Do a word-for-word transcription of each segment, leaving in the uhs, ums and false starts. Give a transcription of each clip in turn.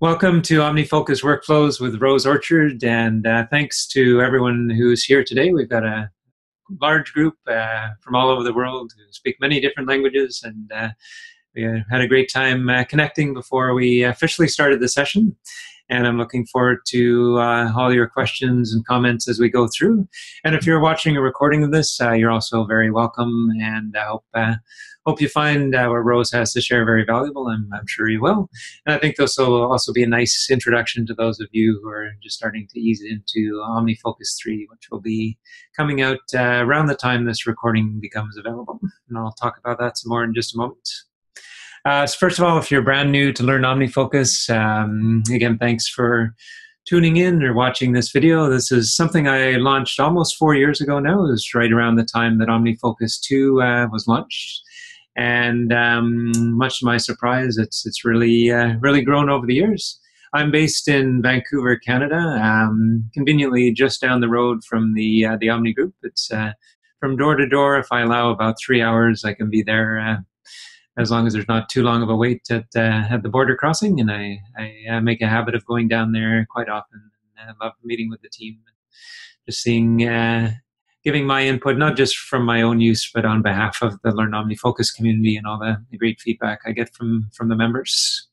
Welcome to OmniFocus Workflows with Rose Orchard, and uh, thanks to everyone who's here today. We've got a large group uh, from all over the world who speak many different languages, and uh, we had a great time uh, connecting before we officially started the session. And I'm looking forward to uh, all your questions and comments as we go through. And if you're watching a recording of this, uh, you're also very welcome, and I hope uh, Hope you find uh, what Rose has to share very valuable, and I'm sure you will. And I think this will also be a nice introduction to those of you who are just starting to ease into OmniFocus three, which will be coming out uh, around the time this recording becomes available. And I'll talk about that some more in just a moment. Uh, so first of all, if you're brand new to Learn OmniFocus, um, again, thanks for tuning in or watching this video. This is something I launched almost four years ago now. It was right around the time that OmniFocus two uh, was launched. And um, much to my surprise, it's it's really uh, really grown over the years. I'm based in Vancouver, Canada, um, conveniently just down the road from the uh, the Omni Group. It's uh, from door to door. If I allow about three hours, I can be there uh, as long as there's not too long of a wait at uh, at the border crossing. And I I uh, make a habit of going down there quite often. And I love meeting with the team, just seeing. Uh, Giving my input, not just from my own use, but on behalf of the Learn OmniFocus community and all the, the great feedback I get from from the members.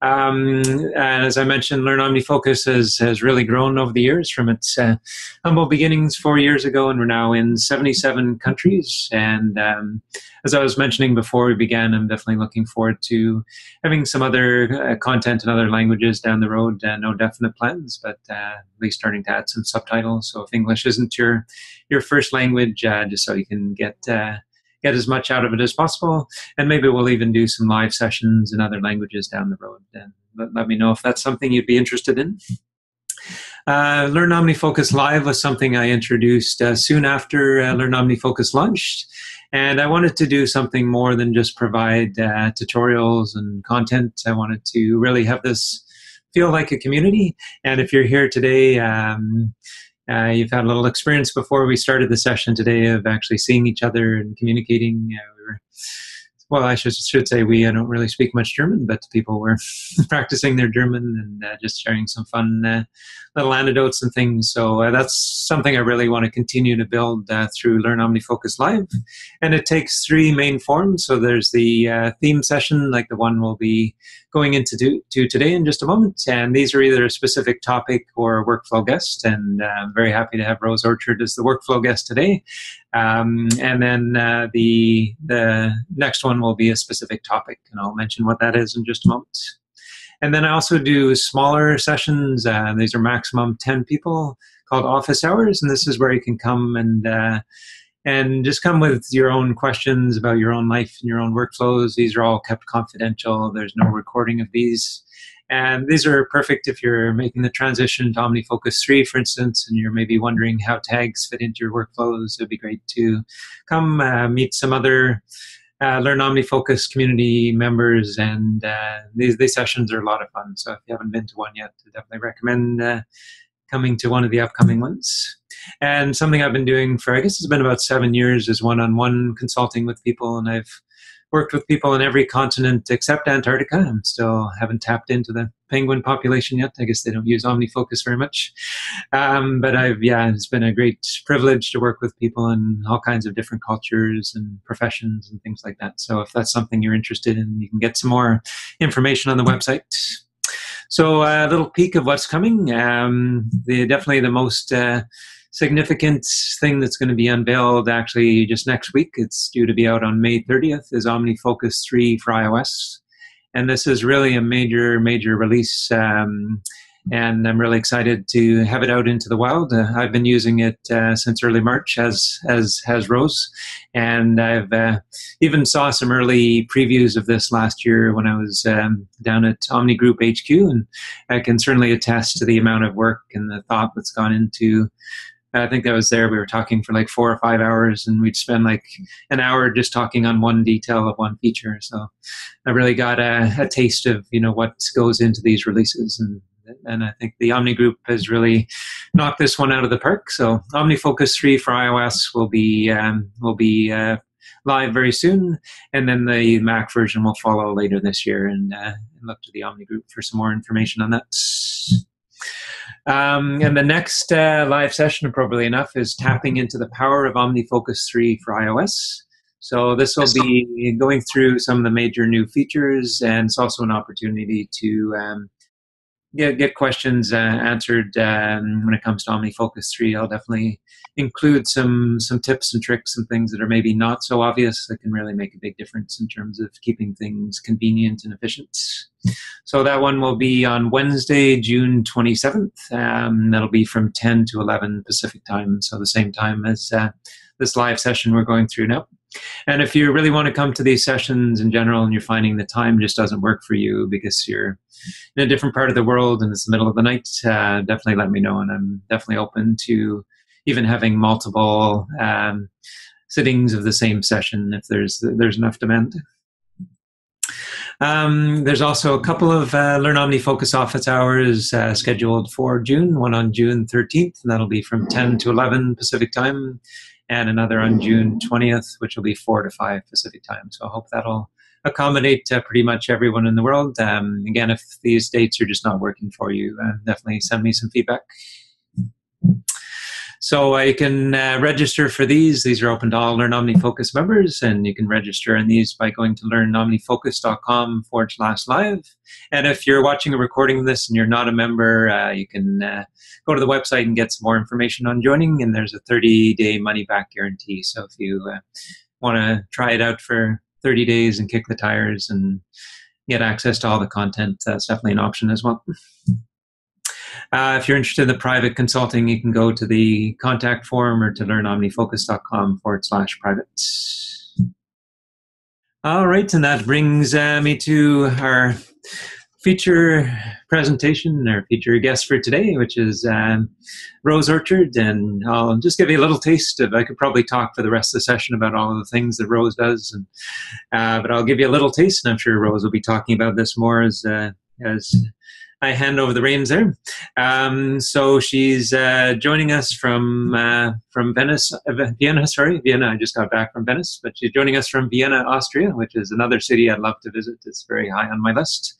Um, and as I mentioned, Learn OmniFocus has, has really grown over the years from its uh, humble beginnings four years ago, and we're now in seventy-seven countries. And um, as I was mentioning before we began, I'm definitely looking forward to having some other uh, content in other languages down the road. Uh, no definite plans, but uh, at least starting to add some subtitles. So if English isn't your, your first language, uh, just so you can get... Uh, get as much out of it as possible, and maybe we'll even do some live sessions in other languages down the road. And let, let me know if that's something you'd be interested in. Uh, Learn OmniFocus Live was something I introduced uh, soon after uh, Learn OmniFocus launched, and I wanted to do something more than just provide uh, tutorials and content. I wanted to really have this feel like a community, and if you're here today, um, Uh, you've had a little experience before we started the session today of actually seeing each other and communicating. Uh, we were, well, I should, should say we I don't really speak much German, but people were practicing their German and uh, just sharing some fun uh, little anecdotes and things. So uh, that's something I really want to continue to build uh, through Learn OmniFocus Live. And it takes three main forms. So there's the uh, theme session, like the one we'll be going into do, to today in just a moment, and these are either a specific topic or a workflow guest, and uh, I'm very happy to have Rose Orchard as the workflow guest today. Um, and then uh, the, the next one will be a specific topic, and I'll mention what that is in just a moment. And then I also do smaller sessions, uh, these are maximum ten people, called office hours, and this is where you can come and uh, And just come with your own questions about your own life and your own workflows. These are all kept confidential. There's no recording of these. And these are perfect if you're making the transition to OmniFocus three, for instance, and you're maybe wondering how tags fit into your workflows. It'd be great to come uh, meet some other uh, Learn OmniFocus community members. And uh, these, these sessions are a lot of fun. So if you haven't been to one yet, I definitely recommend uh, coming to one of the upcoming ones. And something I've been doing for, I guess it's been about seven years, is one-on-one consulting with people. And I've worked with people in every continent except Antarctica. I still haven't tapped into the penguin population yet. I guess they don't use OmniFocus very much. Um, but I've, yeah, it's been a great privilege to work with people in all kinds of different cultures and professions and things like that. So if that's something you're interested in, you can get some more information on the website. So a little peek of what's coming. Um, the, definitely the most... Uh, significant thing that's going to be unveiled actually just next week, it's due to be out on May thirtieth, is OmniFocus three for iOS. And this is really a major, major release, um, and I'm really excited to have it out into the wild. Uh, I've been using it uh, since early March, as as has Rose, and I've uh, even saw some early previews of this last year when I was um, down at Omni Group H Q, and I can certainly attest to the amount of work and the thought that's gone into. I think that was there. We were talking for like four or five hours, and we'd spend like an hour just talking on one detail of one feature. So I really got a, a taste of, you know, what goes into these releases. And, and I think the Omni Group has really knocked this one out of the park. So OmniFocus three for iOS will be, um, will be uh, live very soon, and then the Mac version will follow later this year, and uh, look to the Omni Group for some more information on that. Um, and the next uh, live session, appropriately enough, is tapping into the power of OmniFocus three for iOS. So this will be going through some of the major new features, and it's also an opportunity to um, get, get questions uh, answered um, when it comes to OmniFocus three. I'll definitely include some, some tips and tricks and things that are maybe not so obvious that can really make a big difference in terms of keeping things convenient and efficient. So that one will be on Wednesday, June twenty-seventh. Um, that'll be from ten to eleven Pacific time, so the same time as uh, this live session we're going through now. And if you really want to come to these sessions in general and you're finding the time just doesn't work for you because you're in a different part of the world and it's the middle of the night, uh, definitely let me know. And I'm definitely open to even having multiple um, sittings of the same session if there's, there's enough demand. Um, there's also a couple of uh, Learn OmniFocus office hours uh, scheduled for June, one on June thirteenth, and that'll be from ten to eleven Pacific time, and another on June twentieth, which will be four to five Pacific time. So I hope that'll accommodate uh, pretty much everyone in the world. Um, again, if these dates are just not working for you, uh, definitely send me some feedback. So uh, you can uh, register for these. These are open to all Learn OmniFocus members, and you can register in these by going to learn omnifocus dot com forward slash live. And if you're watching a recording of this and you're not a member, uh, you can uh, go to the website and get some more information on joining, and there's a thirty day money-back guarantee. So if you uh, want to try it out for thirty days and kick the tires and get access to all the content, that's definitely an option as well. Uh, if you're interested in the private consulting, you can go to the contact form or to learn omnifocus dot com forward slash private. All right, and that brings uh, me to our feature presentation, our feature guest for today, which is um, Rose Orchard. And I'll just give you a little taste of, I could probably talk for the rest of the session about all of the things that Rose does, and, uh, but I'll give you a little taste, and I'm sure Rose will be talking about this more as uh, as I hand over the reins there. Um, so she's uh, joining us from uh, from Venice, uh, Vienna. Sorry, Vienna. I just got back from Venice, but she's joining us from Vienna, Austria, which is another city I'd love to visit. It's very high on my list.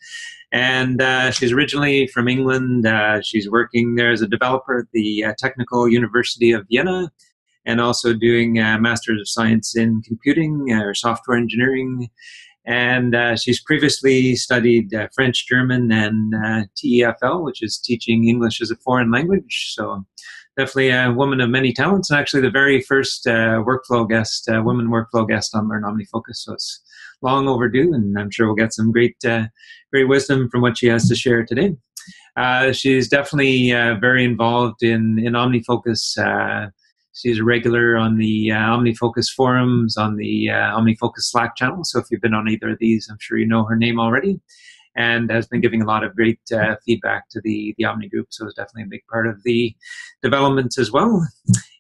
And uh, she's originally from England. Uh, she's working there as a developer at the uh, Technical University of Vienna, and also doing a Master's of Science in Computing uh, or Software Engineering. And uh, she's previously studied uh, French, German, and uh, T E F L, which is Teaching English as a Foreign Language. So definitely a woman of many talents, and actually the very first uh, workflow guest, uh, woman workflow guest on Learn OmniFocus. So it's long overdue, and I'm sure we'll get some great, uh, great wisdom from what she has to share today. Uh, she's definitely uh, very involved in, in OmniFocus. Uh, She's a regular on the uh, OmniFocus forums, on the uh, OmniFocus Slack channel. So if you've been on either of these, I'm sure you know her name already, and has been giving a lot of great uh, feedback to the, the Omni Group. So it's definitely a big part of the development as well.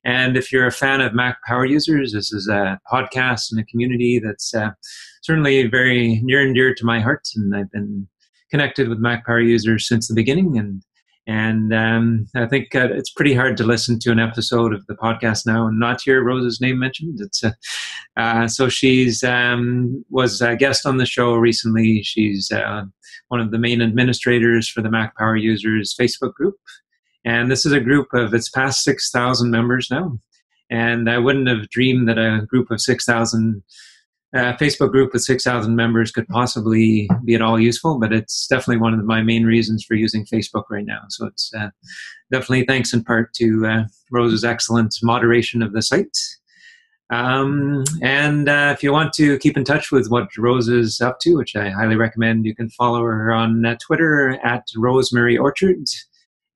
And if you're a fan of Mac Power Users, this is a podcast and a community that's uh, certainly very near and dear to my heart. And I've been connected with Mac Power Users since the beginning, and And um, I think uh, it's pretty hard to listen to an episode of the podcast now and not hear Rose's name mentioned. It's uh, uh, so she's um, was a guest on the show recently. She's uh, one of the main administrators for the Mac Power Users Facebook group, and this is a group of it's past six thousand members now. And I wouldn't have dreamed that a group of six thousand. Uh, Facebook group with six thousand members could possibly be at all useful, but it's definitely one of my main reasons for using Facebook right now. So it's uh, definitely thanks in part to uh, Rose's excellent moderation of the site. Um, and uh, if you want to keep in touch with what Rose is up to, which I highly recommend, you can follow her on uh, Twitter at Rosemary Orchard.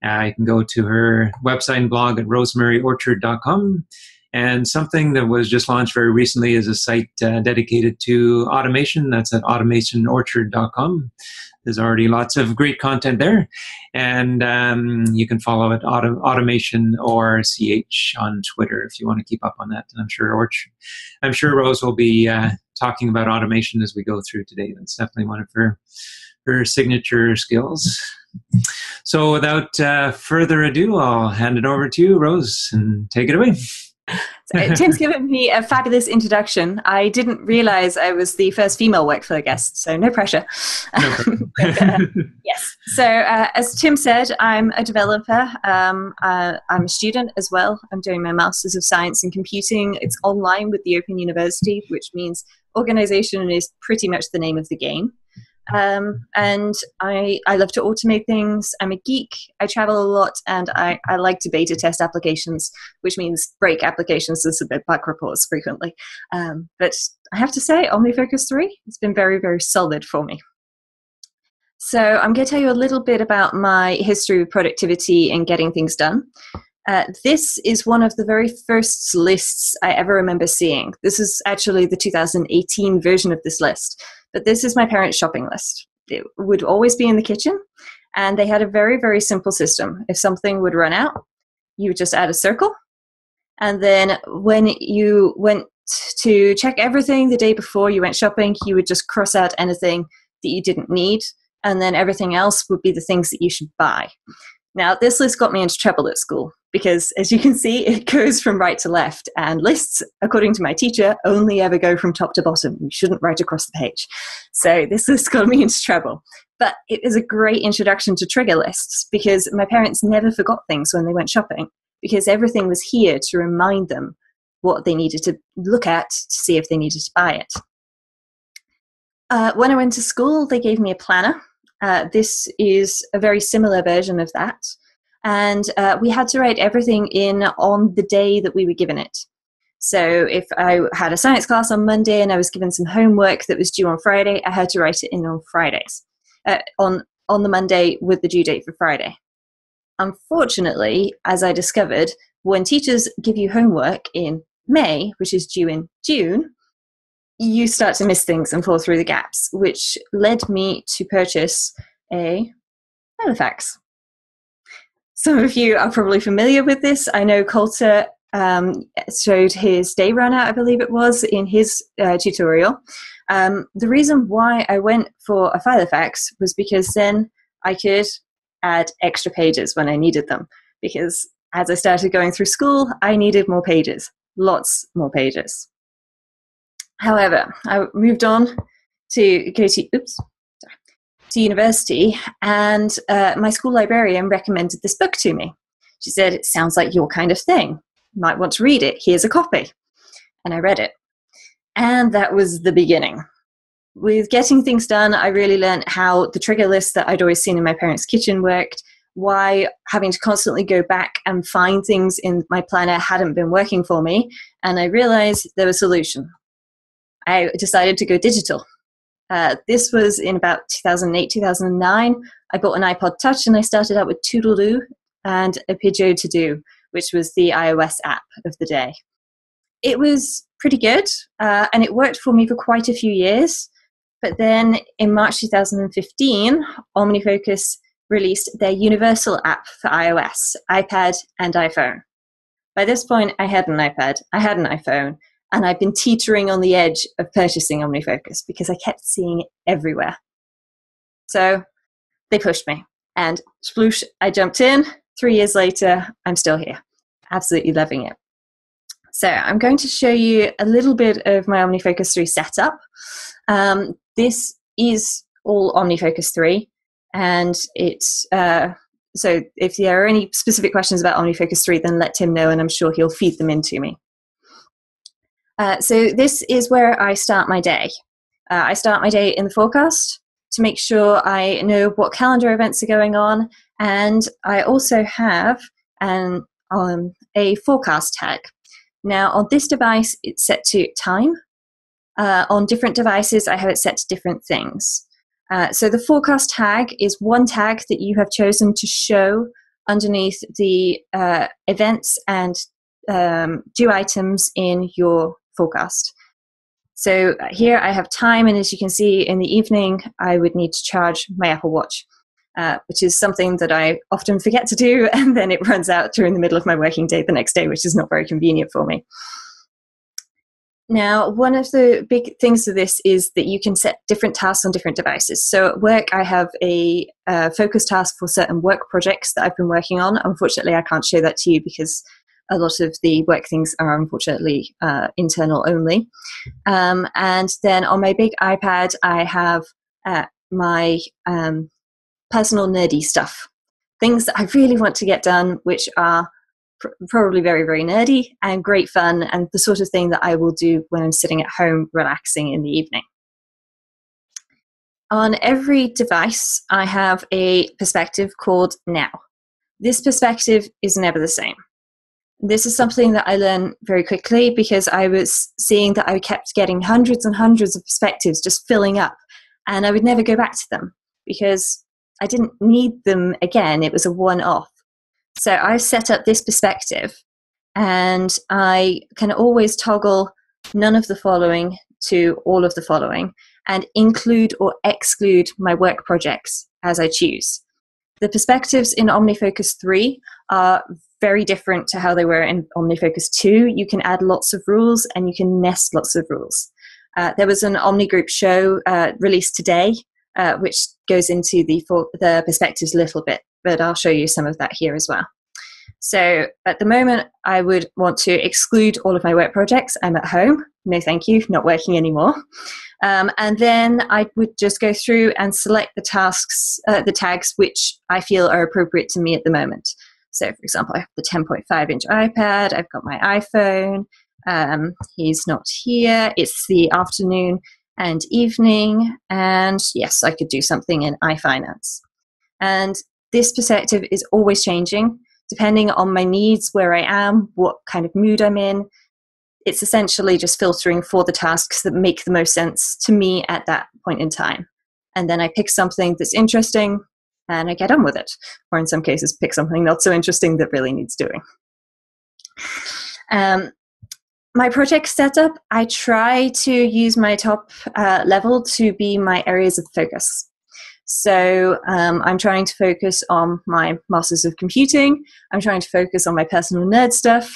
Uh, you can go to her website and blog at rosemary orchard dot com. And something that was just launched very recently is a site uh, dedicated to automation. That's at automation orchard dot com. There's already lots of great content there. And um, you can follow it, auto automationorch on Twitter if you want to keep up on that. And I'm sure, Orch I'm sure Rose will be uh, talking about automation as we go through today. That's definitely one of her, her signature skills. So without uh, further ado, I'll hand it over to you, Rose, and take it away. So, Tim's given me a fabulous introduction. I didn't realize I was the first female Workflow guest, so no pressure. No pressure. but, uh, yes. So uh, as Tim said, I'm a developer. Um, uh, I'm a student as well. I'm doing my Masters of Science in Computing. It's online with the Open University, which means organization is pretty much the name of the game. Um, and I, I love to automate things. I'm a geek. I travel a lot, and I, I like to beta test applications, which means break applications and submit bug reports frequently. Um, but I have to say, OmniFocus three has been very, very solid for me. So I'm going to tell you a little bit about my history of productivity and getting things done. Uh, this is one of the very first lists I ever remember seeing. This is actually the two thousand eighteen version of this list. But this is my parents' shopping list. It would always be in the kitchen. And they had a very, very simple system. If something would run out, you would just add a circle. And then when you went to check everything the day before you went shopping, you would just cross out anything that you didn't need. And then everything else would be the things that you should buy. Now, this list got me into trouble at school because, as you can see, it goes from right to left. And lists, according to my teacher, only ever go from top to bottom. You shouldn't write across the page. So this list got me into trouble. But it is a great introduction to trigger lists because my parents never forgot things when they went shopping because everything was here to remind them what they needed to look at to see if they needed to buy it. Uh, when I went to school, they gave me a planner. Uh, this is a very similar version of that. And uh, we had to write everything in on the day that we were given it. So if I had a science class on Monday and I was given some homework that was due on Friday, I had to write it in on Fridays, uh, on, on the Monday with the due date for Friday. Unfortunately, as I discovered, when teachers give you homework in May, which is due in June, you start to miss things and fall through the gaps, which led me to purchase a Halifax. Some of you are probably familiar with this. I know Coulter um, showed his day runner, I believe it was, in his uh, tutorial. Um, the reason why I went for a Halifax was because then I could add extra pages when I needed them. Because as I started going through school, I needed more pages, lots more pages. However, I moved on to go to, oops, sorry, to university, and uh, my school librarian recommended this book to me. She said, "It sounds like your kind of thing. You might want to read it. Here's a copy." And I read it. And that was the beginning. With getting things done, I really learned how the trigger list that I'd always seen in my parents' kitchen worked, why having to constantly go back and find things in my planner hadn't been working for me, and I realized there was a solution. I decided to go digital. Uh, this was in about two thousand eight, two thousand nine. I bought an iPod Touch and I started out with Toodledo and a Pigeo to do, which was the iOS app of the day. It was pretty good uh, and it worked for me for quite a few years. But then in March two thousand fifteen, OmniFocus released their universal app for iOS, iPad and iPhone. By this point, I had an iPad, I had an iPhone, and I've been teetering on the edge of purchasing OmniFocus because I kept seeing it everywhere. So they pushed me. And sploosh, I jumped in. Three years later, I'm still here. Absolutely loving it. So I'm going to show you a little bit of my OmniFocus three setup. Um, this is all OmniFocus three. And it's, uh, so if there are any specific questions about OmniFocus three, then let Tim know, and I'm sure he'll feed them into me. Uh, so this is where I start my day. Uh, I start my day in the forecast to make sure I know what calendar events are going on, and I also have an, um, a forecast tag. Now on this device it's set to time. Uh, on different devices I have it set to different things. Uh, so the forecast tag is one tag that you have chosen to show underneath the uh, events and um, due items in your forecast. So here I have time, and as you can see in the evening I would need to charge my Apple Watch, uh, which is something that I often forget to do, and then it runs out during the middle of my working day the next day, which is not very convenient for me. Now one of the big things of this is that you can set different tasks on different devices. So at work I have a uh, focus task for certain work projects that I've been working on. Unfortunately I can't show that to you because a lot of the work things are unfortunately uh, internal only. Um, and then on my big iPad, I have uh, my um, personal nerdy stuff, things that I really want to get done, which are pr probably very, very nerdy and great fun, and the sort of thing that I will do when I'm sitting at home relaxing in the evening. On every device, I have a perspective called Now. This perspective is never the same. This is something that I learned very quickly because I was seeing that I kept getting hundreds and hundreds of perspectives just filling up, and I would never go back to them because I didn't need them again. It was a one-off. So I set up this perspective, and I can always toggle none of the following to all of the following, and include or exclude my work projects as I choose. The perspectives in OmniFocus three are very different to how they were in OmniFocus two. You can add lots of rules and you can nest lots of rules. Uh, there was an Omni Group show uh, released today, uh, which goes into the, for the perspectives a little bit, but I'll show you some of that here as well. So at the moment, I would want to exclude all of my work projects. I'm at home. No, thank you. Not working anymore. Um, and then I would just go through and select the tasks, uh, the tags, which I feel are appropriate to me at the moment. So, for example, I have the ten point five inch iPad. I've got my iPhone. Um, he's not here. It's the afternoon and evening. And yes, I could do something in iFinance. And this perspective is always changing, depending on my needs, where I am, what kind of mood I'm in. It's essentially just filtering for the tasks that make the most sense to me at that point in time. And then I pick something that's interesting and I get on with it. Or in some cases, pick something not so interesting that really needs doing. Um, my project setup, I try to use my top uh, level to be my areas of focus. So um, I'm trying to focus on my Masters of Computing. I'm trying to focus on my personal nerd stuff.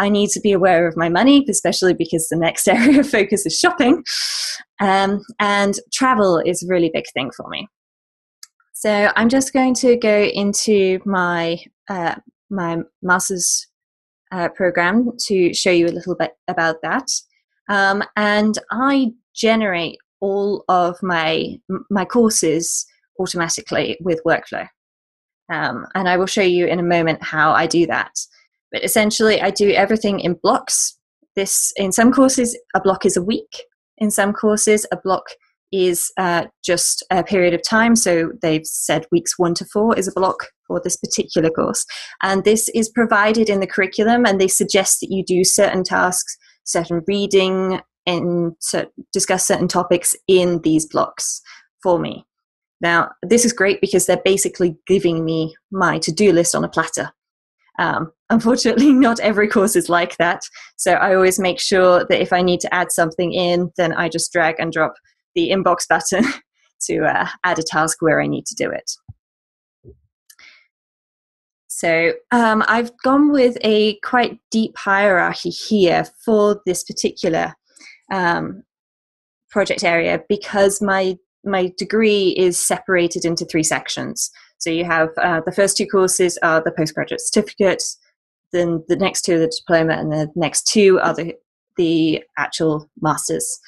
I need to be aware of my money, especially because the next area of focus is shopping. Um, and travel is a really big thing for me. So I'm just going to go into my, uh, my Masters uh, program to show you a little bit about that. Um, and I generate all of my my courses automatically with Workflow, um, and I will show you in a moment how I do that. But essentially, I do everything in blocks. This in some courses, a block is a week. In some courses, a block is uh, just a period of time. So they've said weeks one to four is a block for this particular course, and this is provided in the curriculum. And they suggest that you do certain tasks, certain reading, and to discuss certain topics in these blocks for me. Now, this is great because they're basically giving me my to-do list on a platter. Um, unfortunately, not every course is like that. So I always make sure that if I need to add something in, then I just drag and drop the inbox button to uh, add a task where I need to do it. So um, I've gone with a quite deep hierarchy here for this particular um project area because my my degree is separated into three sections. So you have uh, the first two courses are the postgraduate certificates, then the next two are the diploma, and the next two are the the actual master's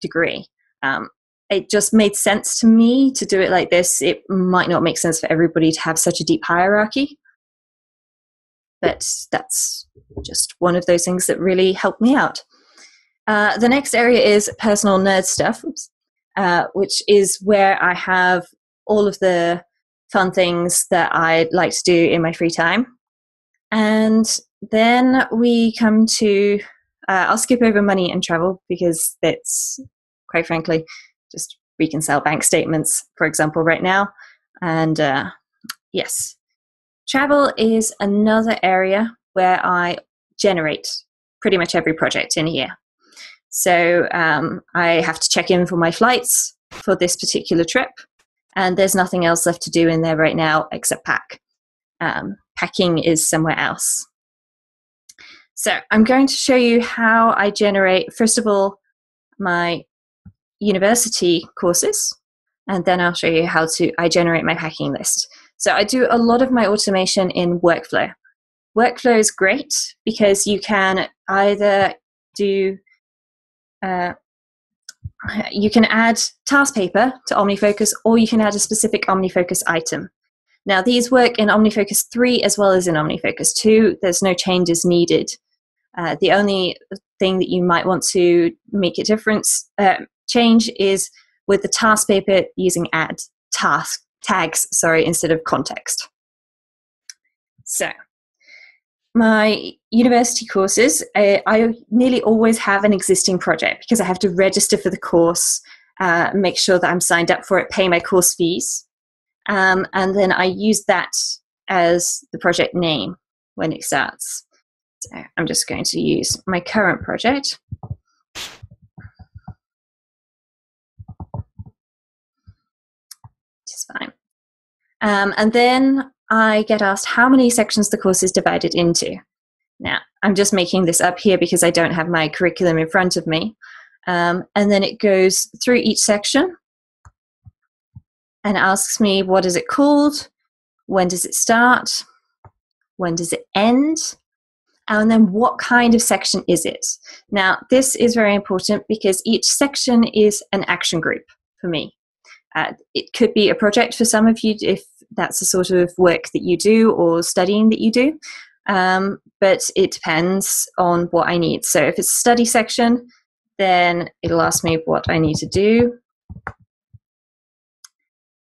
degree. Um, it just made sense to me to do it like this. It might not make sense for everybody to have such a deep hierarchy, but that's just one of those things that really helped me out. Uh, the next area is personal nerd stuff, uh, which is where I have all of the fun things that I like to do in my free time. And then we come to, uh, I'll skip over money and travel because it's, quite frankly, just reconcile bank statements, for example, right now. And uh, yes, travel is another area where I generate pretty much every project in here. So um, I have to check in for my flights for this particular trip, and there's nothing else left to do in there right now except pack. Um, packing is somewhere else. So I'm going to show you how I generate, first of all, my university courses, and then I'll show you how to I generate my packing list. So I do a lot of my automation in Workflow. Workflow is great because you can either do, uh, you can add TaskPaper to OmniFocus, or you can add a specific OmniFocus item. Now, these work in OmniFocus three as well as in OmniFocus two. There's no changes needed. Uh, the only thing that you might want to make a difference, uh, change is with the task paper using add task tags, sorry, instead of context. So my university courses, uh, I nearly always have an existing project because I have to register for the course, uh, make sure that I'm signed up for it, pay my course fees. Um, and then I use that as the project name when it starts. So I'm just going to use my current project. It's fine. Um, and then I get asked how many sections the course is divided into. Now, I'm just making this up here because I don't have my curriculum in front of me. Um, and then it goes through each section and asks me, what is it called? When does it start? When does it end? And then what kind of section is it? Now, this is very important because each section is an action group for me. Uh, it could be a project for some of you if that's the sort of work that you do or studying that you do, um, but it depends on what I need. So if it's a study section, then it'll ask me what I need to do.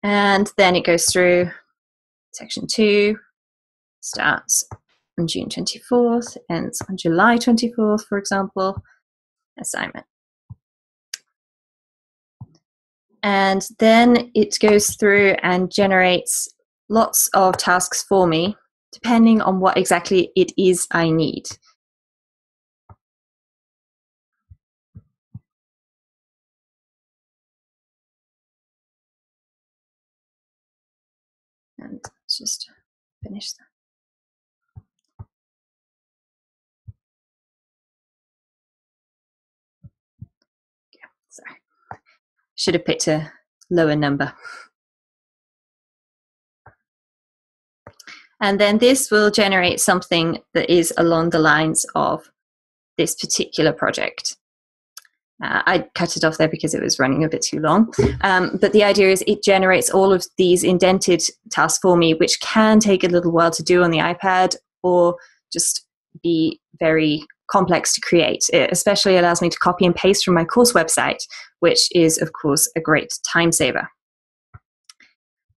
And then it goes through section two, starts on June twenty-fourth, ends on July twenty-fourth, for example, assignment. And then it goes through and generates lots of tasks for me, depending on what exactly it is I need. And let's just finish that. Should have picked a lower number. And then this will generate something that is along the lines of this particular project. Uh, I cut it off there because it was running a bit too long. Um, but the idea is it generates all of these indented tasks for me, which can take a little while to do on the iPad or just be very complex to create. It especially allows me to copy and paste from my course website, which is, of course, a great time saver.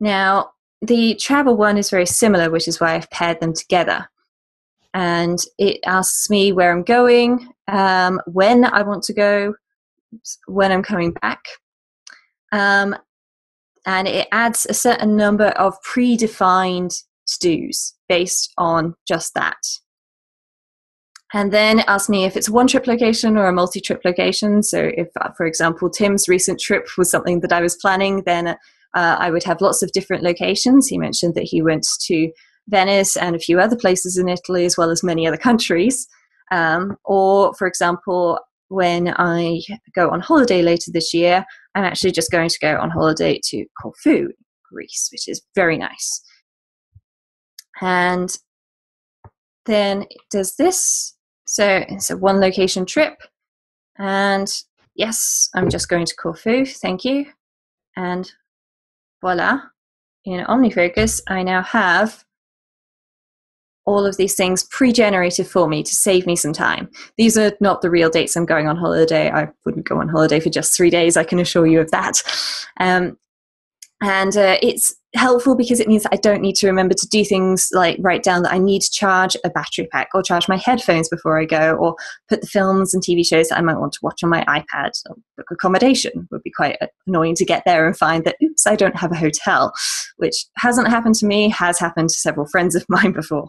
Now, the travel one is very similar, which is why I've paired them together. And it asks me where I'm going, um, when I want to go, when I'm coming back. Um, and it adds a certain number of predefined to-dos based on just that. And then it asks me if it's a one-trip location or a multi-trip location. So if, for example, Tim's recent trip was something that I was planning, then uh, I would have lots of different locations. He mentioned that he went to Venice and a few other places in Italy, as well as many other countries. Um, or, for example, when I go on holiday later this year, I'm actually just going to go on holiday to Corfu, Greece, which is very nice. And then it does this. So it's a one location trip, and yes, I'm just going to Corfu, thank you. And voila, in OmniFocus, I now have all of these things pre-generated for me to save me some time. These are not the real dates I'm going on holiday. I wouldn't go on holiday for just three days, I can assure you of that. Um, and uh, it's helpful because it means I don't need to remember to do things like write down that I need to charge a battery pack or charge my headphones before I go, or put the films and T V shows that I might want to watch on my iPad. Or book accommodation would be quite annoying to get there and find that, oops, I don't have a hotel, which hasn't happened to me, has happened to several friends of mine before.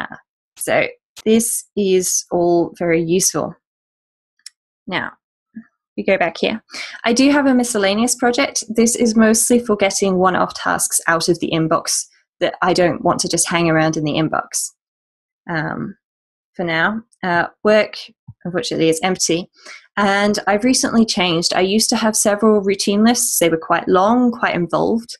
Uh, so this is all very useful. Now, we go back here. I do have a miscellaneous project. This is mostly for getting one-off tasks out of the inbox that I don't want to just hang around in the inbox um, for now. Uh, work, unfortunately, is empty. And I've recently changed. I used to have several routine lists. They were quite long, quite involved.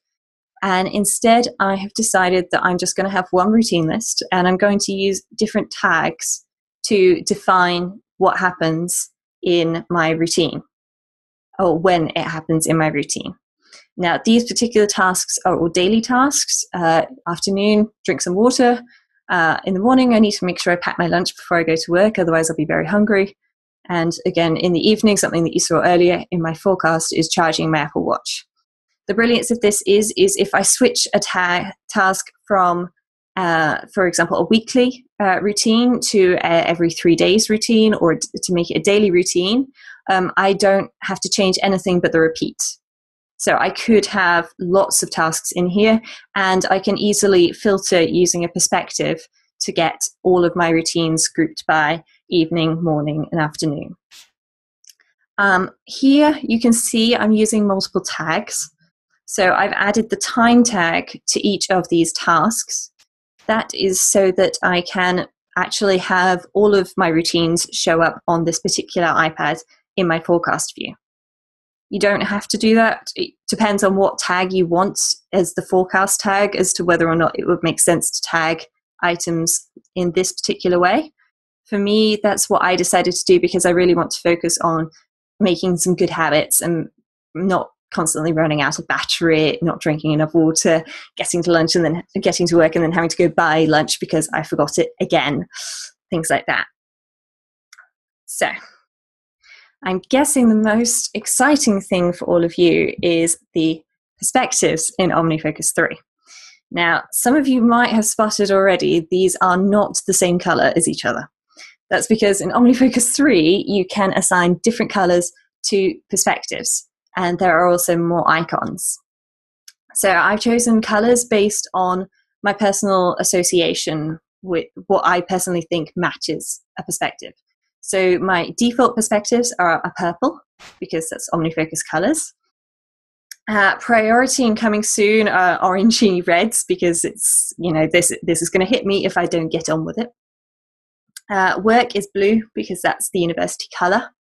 And instead, I have decided that I'm just going to have one routine list, and I'm going to use different tags to define what happens in my routine, or when it happens in my routine. Now, these particular tasks are all daily tasks. Uh, afternoon, drink some water. Uh, in the morning, I need to make sure I pack my lunch before I go to work, otherwise I'll be very hungry. And again, in the evening, something that you saw earlier in my forecast is charging my Apple Watch. The brilliance of this is, is if I switch a ta task from, uh, for example, a weekly uh, routine to a every three days routine, or to make it a daily routine, um, I don't have to change anything but the repeat. So I could have lots of tasks in here, and I can easily filter using a perspective to get all of my routines grouped by evening, morning, and afternoon. Um, here you can see I'm using multiple tags. So I've added the time tag to each of these tasks. That is so that I can actually have all of my routines show up on this particular iPad in my forecast view. You don't have to do that. It depends on what tag you want as the forecast tag as to whether or not it would make sense to tag items in this particular way. For me, that's what I decided to do because I really want to focus on making some good habits and not constantly running out of battery, not drinking enough water, getting to lunch and then getting to work and then having to go buy lunch because I forgot it again, things like that. So I'm guessing the most exciting thing for all of you is the perspectives in OmniFocus three. Now, some of you might have spotted already these are not the same color as each other. That's because in OmniFocus three, you can assign different colors to perspectives. And there are also more icons. So I've chosen colors based on my personal association with what I personally think matches a perspective. So my default perspectives are a purple, because that's OmniFocus colors. Uh, priority and coming soon are orangey reds, because it's, you know, this, this is going to hit me if I don't get on with it. Uh, work is blue, because that's the university color.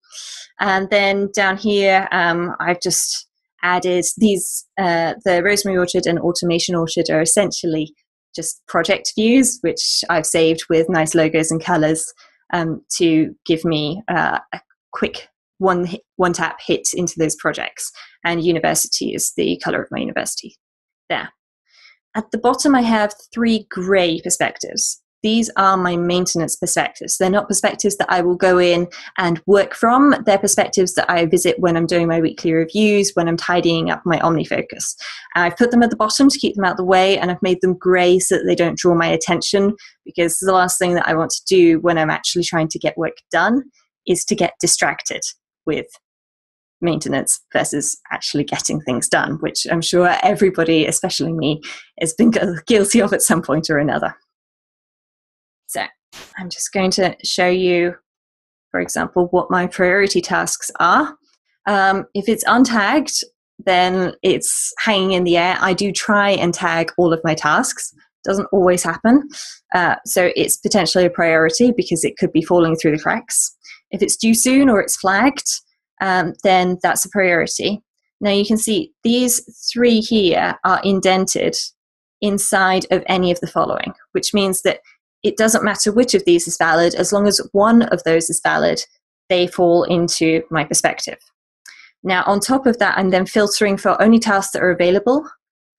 And then down here, um, I've just added these, uh, the Rosemary Orchard and Automation Orchard are essentially just project views, which I've saved with nice logos and colors um, to give me uh, a quick one, hit, one tap hit into those projects. And university is the color of my university there. At the bottom, I have three gray perspectives. These are my maintenance perspectives. They're not perspectives that I will go in and work from. They're perspectives that I visit when I'm doing my weekly reviews, when I'm tidying up my OmniFocus. And I've put them at the bottom to keep them out of the way, and I've made them grey so that they don't draw my attention, because the last thing that I want to do when I'm actually trying to get work done is to get distracted with maintenance versus actually getting things done, which I'm sure everybody, especially me, has been guilty of at some point or another. So I'm just going to show you, for example, what my priority tasks are. Um, if it's untagged, then it's hanging in the air. I do try and tag all of my tasks. Doesn't always happen. Uh, so it's potentially a priority because it could be falling through the cracks. If it's due soon or it's flagged, um, then that's a priority. Now you can see these three here are indented inside of any of the following, which means that it doesn't matter which of these is valid. As long as one of those is valid, they fall into my perspective. Now, on top of that, I'm then filtering for only tasks that are available.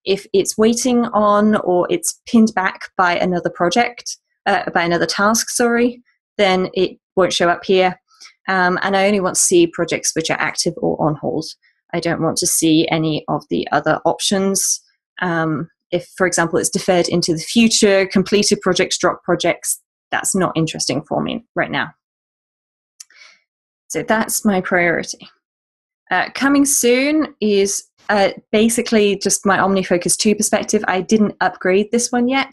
If it's waiting on or it's pinned back by another project, uh, by another task, sorry, then it won't show up here. Um, and I only want to see projects which are active or on hold. I don't want to see any of the other options. Um, If, for example, it's deferred into the future, completed projects, dropped projects, that's not interesting for me right now. So that's my priority. Uh, coming soon is uh, basically just my OmniFocus two perspective. I didn't upgrade this one yet.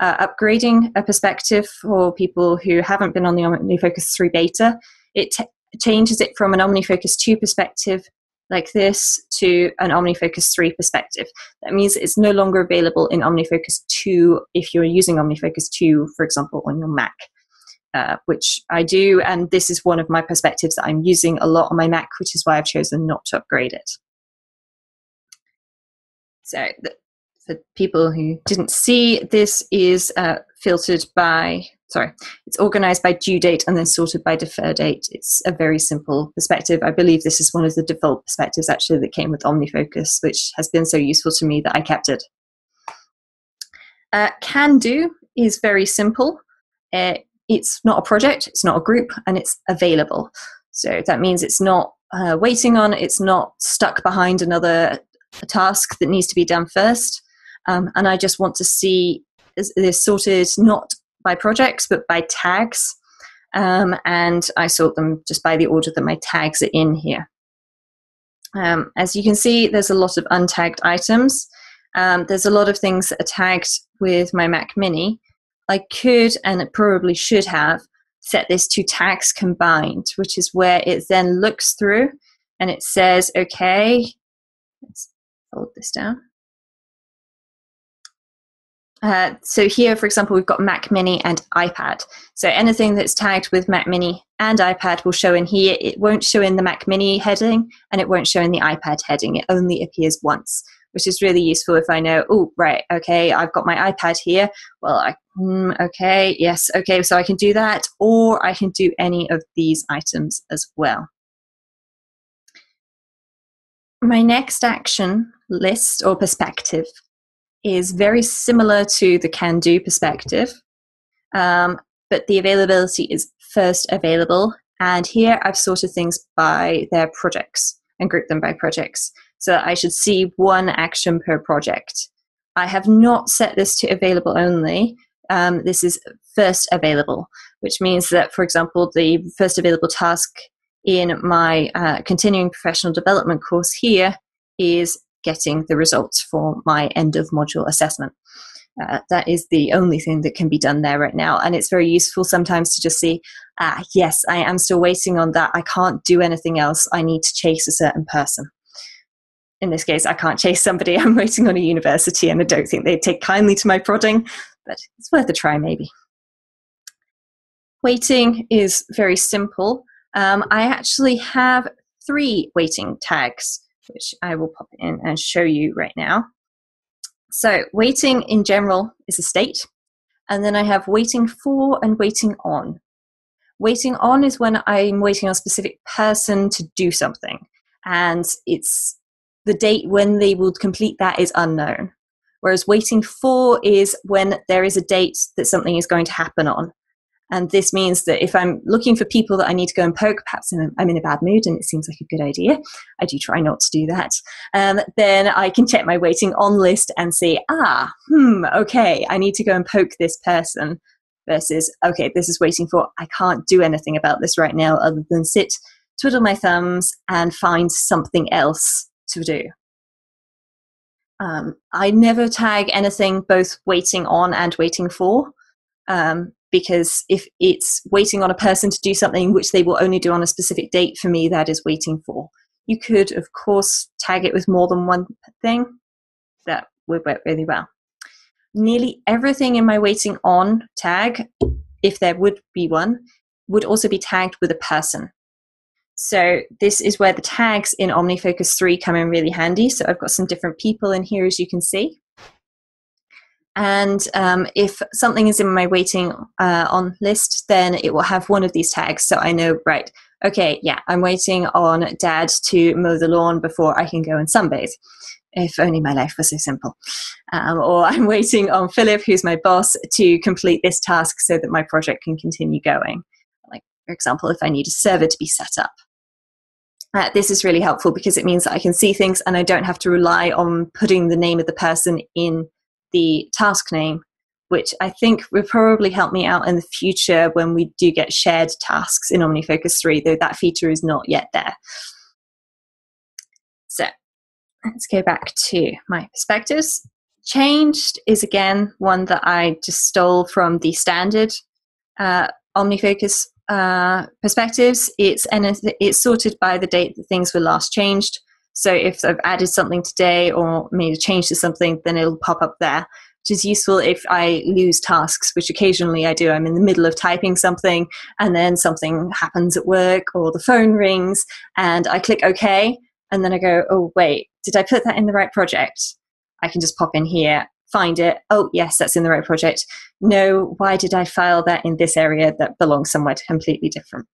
Uh, upgrading a perspective for people who haven't been on the OmniFocus three beta, it t changes it from an OmniFocus two perspective like this to an OmniFocus three perspective. That means it's no longer available in OmniFocus two if you're using OmniFocus two, for example, on your Mac, uh, which I do, and this is one of my perspectives that I'm using a lot on my Mac, which is why I've chosen not to upgrade it. So th for people who didn't see, this is uh, filtered by, sorry, it's organized by due date and then sorted by defer date. It's a very simple perspective. I believe this is one of the default perspectives actually that came with OmniFocus, which has been so useful to me that I kept it. Uh, can do is very simple. Uh, it's not a project, it's not a group, and it's available. So that means it's not uh, waiting on, it's not stuck behind another task that needs to be done first. Um, and I just want to see this sorted not by projects, but by tags. Um, and I sort them just by the order that my tags are in here. Um, as you can see, there's a lot of untagged items. Um, there's a lot of things that are tagged with my Mac Mini. I could, and it probably should have, set this to tags combined, which is where it then looks through and it says, okay, let's hold this down. Uh, so here, for example, we've got Mac Mini and iPad. So anything that's tagged with Mac Mini and iPad will show in here. It won't show in the Mac Mini heading and it won't show in the iPad heading. It only appears once, which is really useful if I know, oh, right, okay, I've got my iPad here. Well, I, mm, okay, yes, okay, so I can do that, or I can do any of these items as well. My next action list or perspective is very similar to the can-do perspective, um, but the availability is first available, and here I've sorted things by their projects and grouped them by projects. So that I should see one action per project. I have not set this to available only. Um, this is first available, which means that, for example, the first available task in my uh, continuing professional development course here is getting the results for my end of module assessment. Uh, that is the only thing that can be done there right now. And it's very useful sometimes to just see, ah, yes, I am still waiting on that. I can't do anything else. I need to chase a certain person. In this case, I can't chase somebody. I'm waiting on a university and I don't think they'd take kindly to my prodding, but it's worth a try maybe. Waiting is very simple. Um, I actually have three waiting tags, which I will pop in and show you right now. So waiting in general is a state, and then I have waiting for and waiting on. Waiting on is when I'm waiting on a specific person to do something, and it's the date when they will complete that is unknown. Whereas waiting for is when there is a date that something is going to happen on. And this means that if I'm looking for people that I need to go and poke, perhaps I'm in a bad mood and it seems like a good idea. I do try not to do that. Um, then I can check my waiting on list and see, ah, hmm, okay, I need to go and poke this person versus, okay, this is waiting for, I can't do anything about this right now other than sit, twiddle my thumbs and find something else to do. Um, I never tag anything both waiting on and waiting for, um, because if it's waiting on a person to do something which they will only do on a specific date, for me that is waiting for. You could, of course, tag it with more than one thing. That would work really well. Nearly everything in my waiting on tag, if there would be one, would also be tagged with a person. So this is where the tags in OmniFocus three come in really handy. So I've got some different people in here, as you can see. And um, if something is in my waiting uh, on list, then it will have one of these tags. So I know, right, okay, yeah, I'm waiting on Dad to mow the lawn before I can go and sunbathe. If only my life was so simple. Um, or I'm waiting on Philip, who's my boss, to complete this task so that my project can continue going. Like, for example, if I need a server to be set up. Uh, this is really helpful because it means that I can see things and I don't have to rely on putting the name of the person in the task name, which I think will probably help me out in the future when we do get shared tasks in OmniFocus three, though that feature is not yet there. So let's go back to my perspectives. Changed is again one that I just stole from the standard uh, OmniFocus uh perspectives. It's and it's sorted by the date that things were last changed. So if I've added something today or made a change to something, then it'll pop up there, which is useful if I lose tasks, which occasionally I do. I'm in the middle of typing something and then something happens at work or the phone rings and I click OK and then I go, oh wait, did I put that in the right project? I can just pop in here, find it. Oh, yes, that's in the right project. No, why did I file that in this area that belongs somewhere completely different?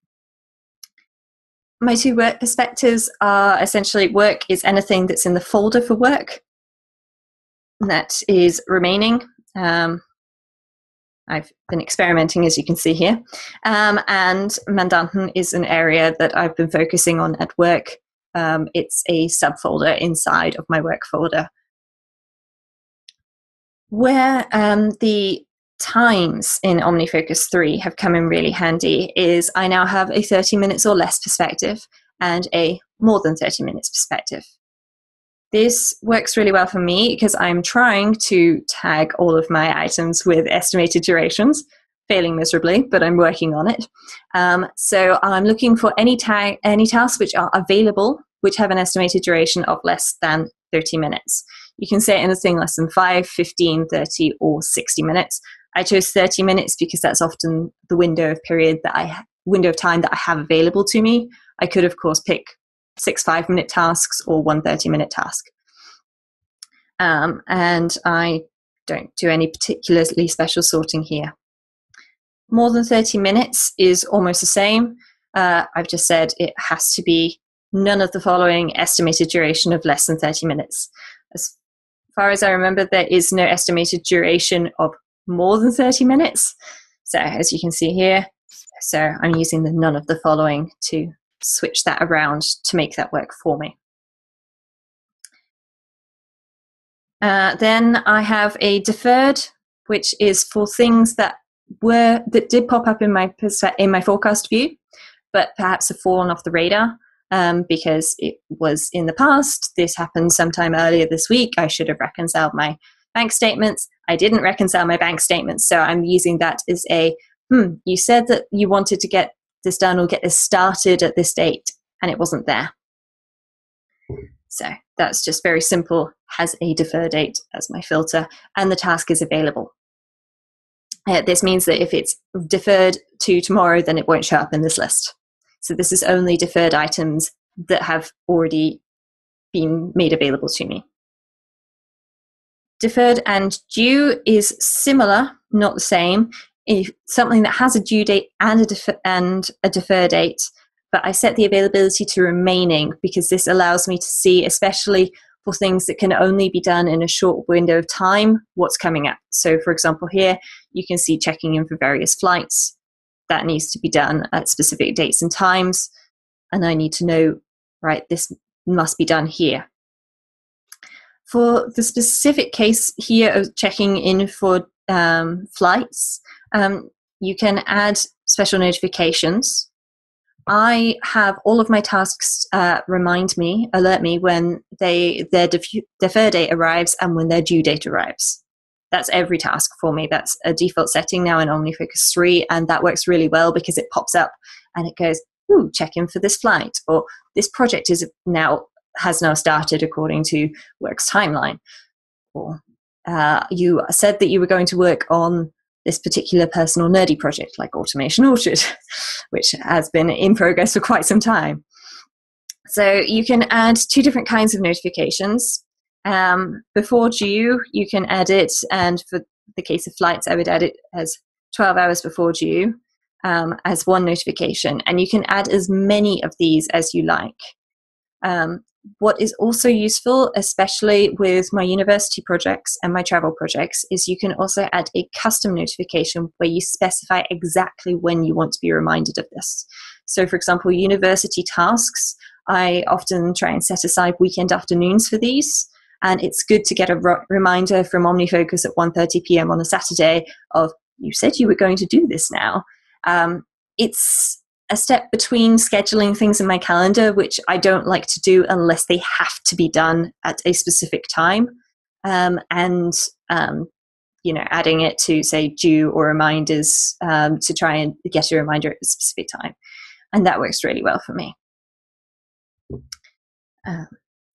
My two work perspectives are essentially work is anything that's in the folder for work. That is remaining. Um, I've been experimenting, as you can see here. Um, and Mandanten is an area that I've been focusing on at work. Um, it's a subfolder inside of my work folder. Where um, the times in OmniFocus three have come in really handy is I now have a thirty minutes or less perspective and a more than thirty minutes perspective. This works really well for me because I'm trying to tag all of my items with estimated durations, failing miserably, but I'm working on it. Um, so I'm looking for any, ta any tasks which are available, which have an estimated duration of less than thirty minutes. You can say anything less than five, fifteen, thirty, or sixty minutes. I chose thirty minutes because that's often the window of period that I window of time that I have available to me. I could, of course, pick six five-minute tasks or one thirty-minute task. Um, and I don't do any particularly special sorting here. More than thirty minutes is almost the same. Uh, I've just said it has to be none of the following estimated duration of less than thirty minutes. As far as I remember, there is no estimated duration of more than thirty minutes. So as you can see here, so I'm using the none of the following to switch that around to make that work for me. Uh, then I have a deferred, which is for things that were that did pop up in my in my forecast view, but perhaps have fallen off the radar um, because it was in the past. This happened sometime earlier this week. I should have reconciled my bank statements. I didn't reconcile my bank statements, so I'm using that as a hmm. You said that you wanted to get this done or get this started at this date, and it wasn't there. So that's just very simple, has a defer date as my filter, and the task is available. Uh, this means that if it's deferred to tomorrow, then it won't show up in this list. So this is only deferred items that have already been made available to me. Deferred and due is similar, not the same. If something that has a due date and a, defer and a defer date, but I set the availability to remaining because this allows me to see, especially for things that can only be done in a short window of time, what's coming up. So for example here, you can see checking in for various flights. That needs to be done at specific dates and times, and I need to know, right, this must be done here. For the specific case here of checking in for um, flights, Um, you can add special notifications. I have all of my tasks uh, remind me, alert me when they, their def defer date arrives and when their due date arrives. That's every task for me. That's a default setting now in OmniFocus three, and that works really well because it pops up and it goes, ooh, check in for this flight, or this project is now has now started according to work's timeline. Or uh, you said that you were going to work on this particular personal nerdy project like Automation Orchard, which has been in progress for quite some time. So you can add two different kinds of notifications. Um, before due, you can add it, and for the case of flights, I would add it as twelve hours before due um, as one notification, and you can add as many of these as you like. Um, what is also useful, especially with my university projects and my travel projects, is you can also add a custom notification where you specify exactly when you want to be reminded of this. So for example, university tasks, I often try and set aside weekend afternoons for these, and it's good to get a reminder from OmniFocus at one thirty p m on a Saturday of, you said you were going to do this now. Um, it's a step between scheduling things in my calendar, which I don't like to do unless they have to be done at a specific time, um, and um, you know, adding it to say due or reminders um, to try and get a reminder at a specific time, and that works really well for me. Um,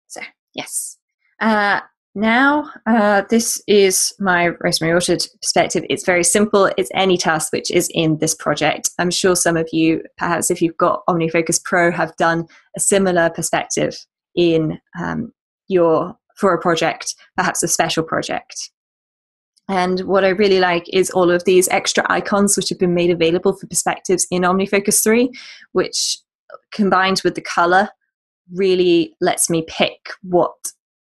so yes, uh, now uh, this is my Rosemary Orchard perspective. It's very simple. It's any task which is in this project. I'm sure some of you, perhaps if you've got OmniFocus Pro, have done a similar perspective in um, your for a project, perhaps a special project. And what I really like is all of these extra icons which have been made available for perspectives in OmniFocus three, which combined with the color really lets me pick what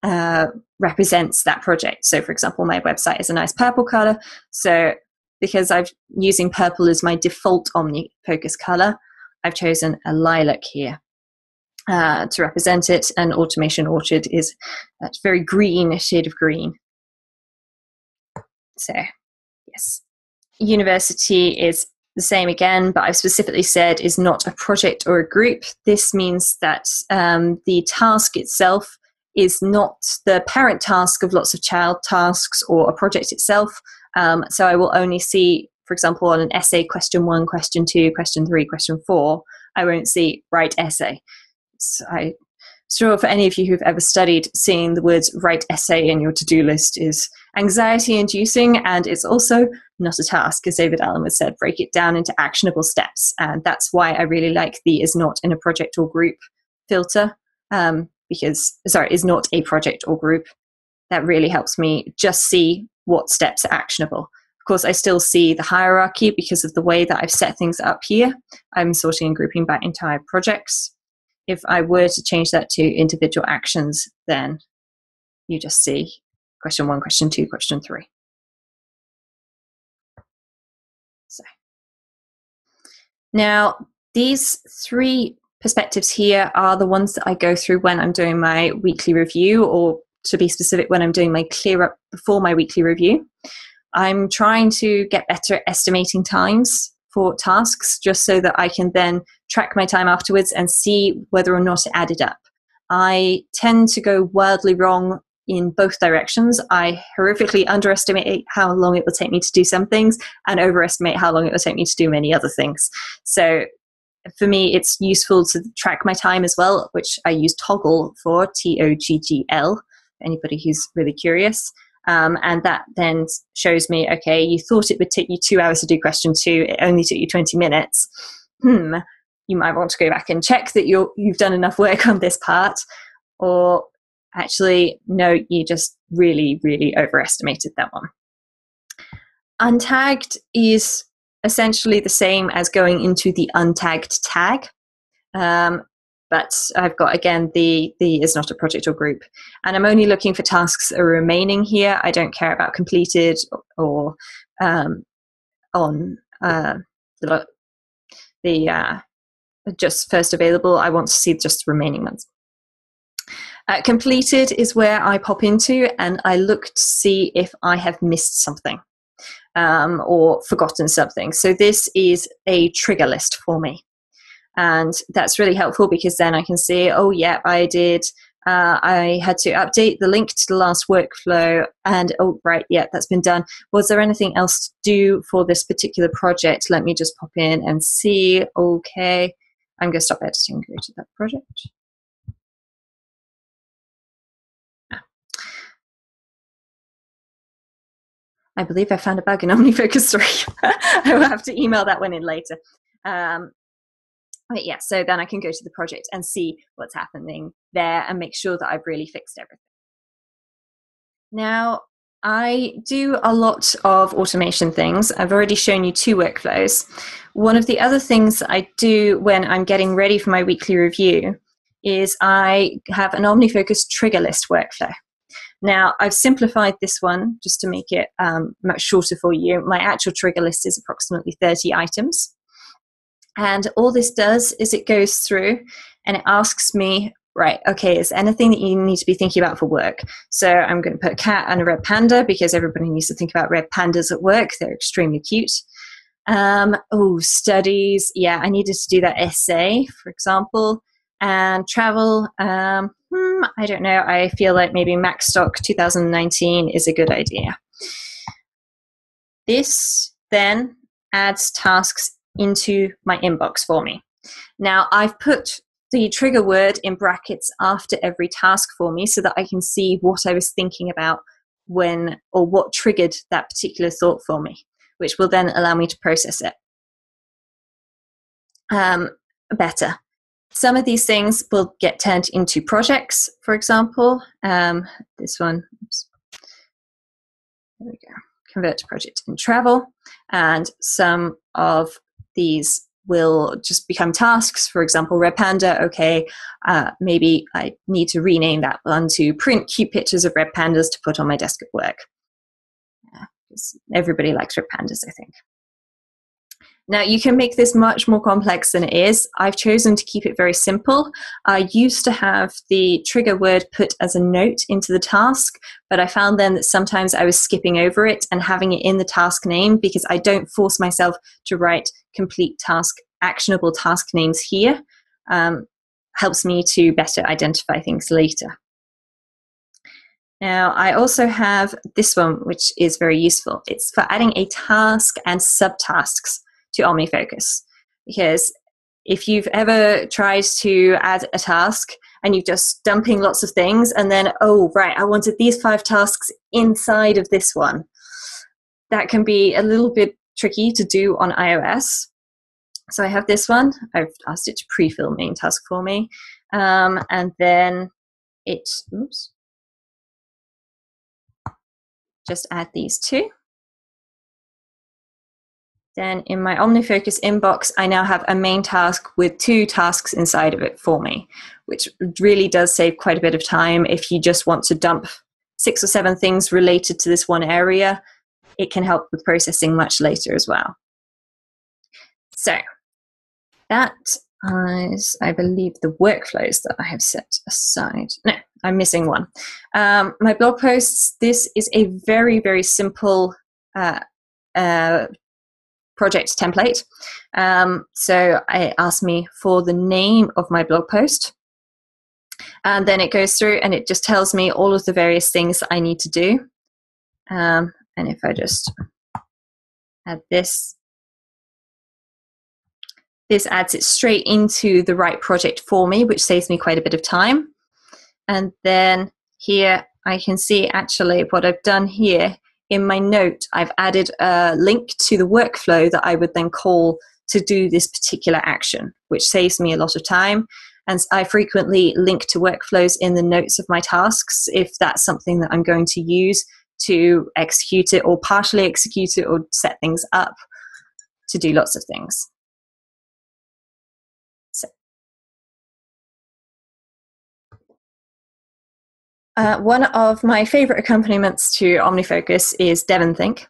uh, represents that project. So for example, my website is a nice purple color. So because I'm using purple as my default OmniFocus color, I've chosen a lilac here uh, to represent it. And Automation Orchard is a very green, a shade of green. So, yes, university is the same again, but I've specifically said is not a project or a group. This means that um, the task itself is not the parent task of lots of child tasks or a project itself. Um, so I will only see, for example, on an essay, question one, question two, question three, question four, I won't see write essay. So I'm sure for any of you who've ever studied, seeing the words write essay in your to-do list is anxiety-inducing, and it's also not a task, as David Allen has said. Break it down into actionable steps, and that's why I really like the "is not in a project or group" filter. Um, because sorry, is not a project or group. That really helps me just see what steps are actionable. Of course, I still see the hierarchy because of the way that I've set things up here. I'm sorting and grouping by entire projects. If I were to change that to individual actions, then you just see question one, question two, question three. So now these three perspectives here are the ones that I go through when I'm doing my weekly review, or to be specific, when I'm doing my clear up before my weekly review. I'm trying to get better at estimating times for tasks just so that I can then track my time afterwards and see whether or not it added up. I tend to go wildly wrong in both directions. I horrifically underestimate how long it will take me to do some things and overestimate how long it will take me to do many other things. So for me, it's useful to track my time as well, which I use Toggle for, T O G G L, for anybody who's really curious. Um, and that then shows me, okay, you thought it would take you two hours to do question two, it only took you twenty minutes. Hmm, you might want to go back and check that you're, you've done enough work on this part. Or actually, no, you just really, really overestimated that one. Untagged is essentially the same as going into the untagged tag. Um, but I've got, again, the, the is not a project or group. And I'm only looking for tasks that are remaining here. I don't care about completed or um, on uh, the, the uh, just first available. I want to see just the remaining ones. Uh, completed is where I pop into and I look to see if I have missed something um, or forgotten something. So this is a trigger list for me. And that's really helpful because then I can see, oh, yeah, I did. Uh, I had to update the link to the last workflow and, oh, right, yeah, that's been done. Was there anything else to do for this particular project? Let me just pop in and see. Okay, I'm going to stop editing and go to that project. I believe I found a bug in OmniFocus three. I will have to email that one in later. Um, but yeah, so then I can go to the project and see what's happening there and make sure that I've really fixed everything. Now, I do a lot of automation things. I've already shown you two workflows. One of the other things I do when I'm getting ready for my weekly review is I have an OmniFocus trigger list workflow. Now, I've simplified this one just to make it um, much shorter for you. My actual trigger list is approximately thirty items. And all this does is it goes through and it asks me, right, okay, is there anything that you need to be thinking about for work? So I'm going to put a cat and a red panda because everybody needs to think about red pandas at work. They're extremely cute. Um, oh, studies. Yeah, I needed to do that essay, for example. And travel. Um, hmm, I don't know. I feel like maybe MacStock two thousand nineteen is a good idea. This then adds tasks into my inbox for me. Now I've put the trigger word in brackets after every task for me so that I can see what I was thinking about when or what triggered that particular thought for me, which will then allow me to process it um, better. Some of these things will get turned into projects, for example. Um, this one, oops. There we go, convert to project and travel. And some of these will just become tasks. For example, Red Panda, okay, uh, maybe I need to rename that one to print cute pictures of red pandas to put on my desk at work. Yeah, everybody likes red pandas, I think. Now, you can make this much more complex than it is. I've chosen to keep it very simple. I used to have the trigger word put as a note into the task, but I found then that sometimes I was skipping over it and having it in the task name, because I don't force myself to write complete task, actionable task names here. Um, helps me to better identify things later. Now, I also have this one, which is very useful. It's for adding a task and subtasks to OmniFocus, because if you've ever tried to add a task and you're just dumping lots of things and then, oh, right, I wanted these five tasks inside of this one, that can be a little bit tricky to do on iOS. So I have this one. I've asked it to pre-fill main task for me. Um, and then it, oops, just add these two. Then in my OmniFocus inbox, I now have a main task with two tasks inside of it for me, which really does save quite a bit of time. If you just want to dump six or seven things related to this one area, it can help with processing much later as well. So that is, I believe, the workflows that I have set aside. No, I'm missing one. Um, my blog posts, this is a very, very simple uh, uh, project template. Um, so it asks me for the name of my blog post, and then it goes through and it just tells me all of the various things that I need to do. Um, and if I just add this, this adds it straight into the right project for me, which saves me quite a bit of time. And then here I can see actually what I've done here. In my note, I've added a link to the workflow that I would then call to do this particular action, which saves me a lot of time. And I frequently link to workflows in the notes of my tasks if that's something that I'm going to use to execute it, or partially execute it, or set things up to do lots of things. Uh, one of my favorite accompaniments to OmniFocus is DevonThink.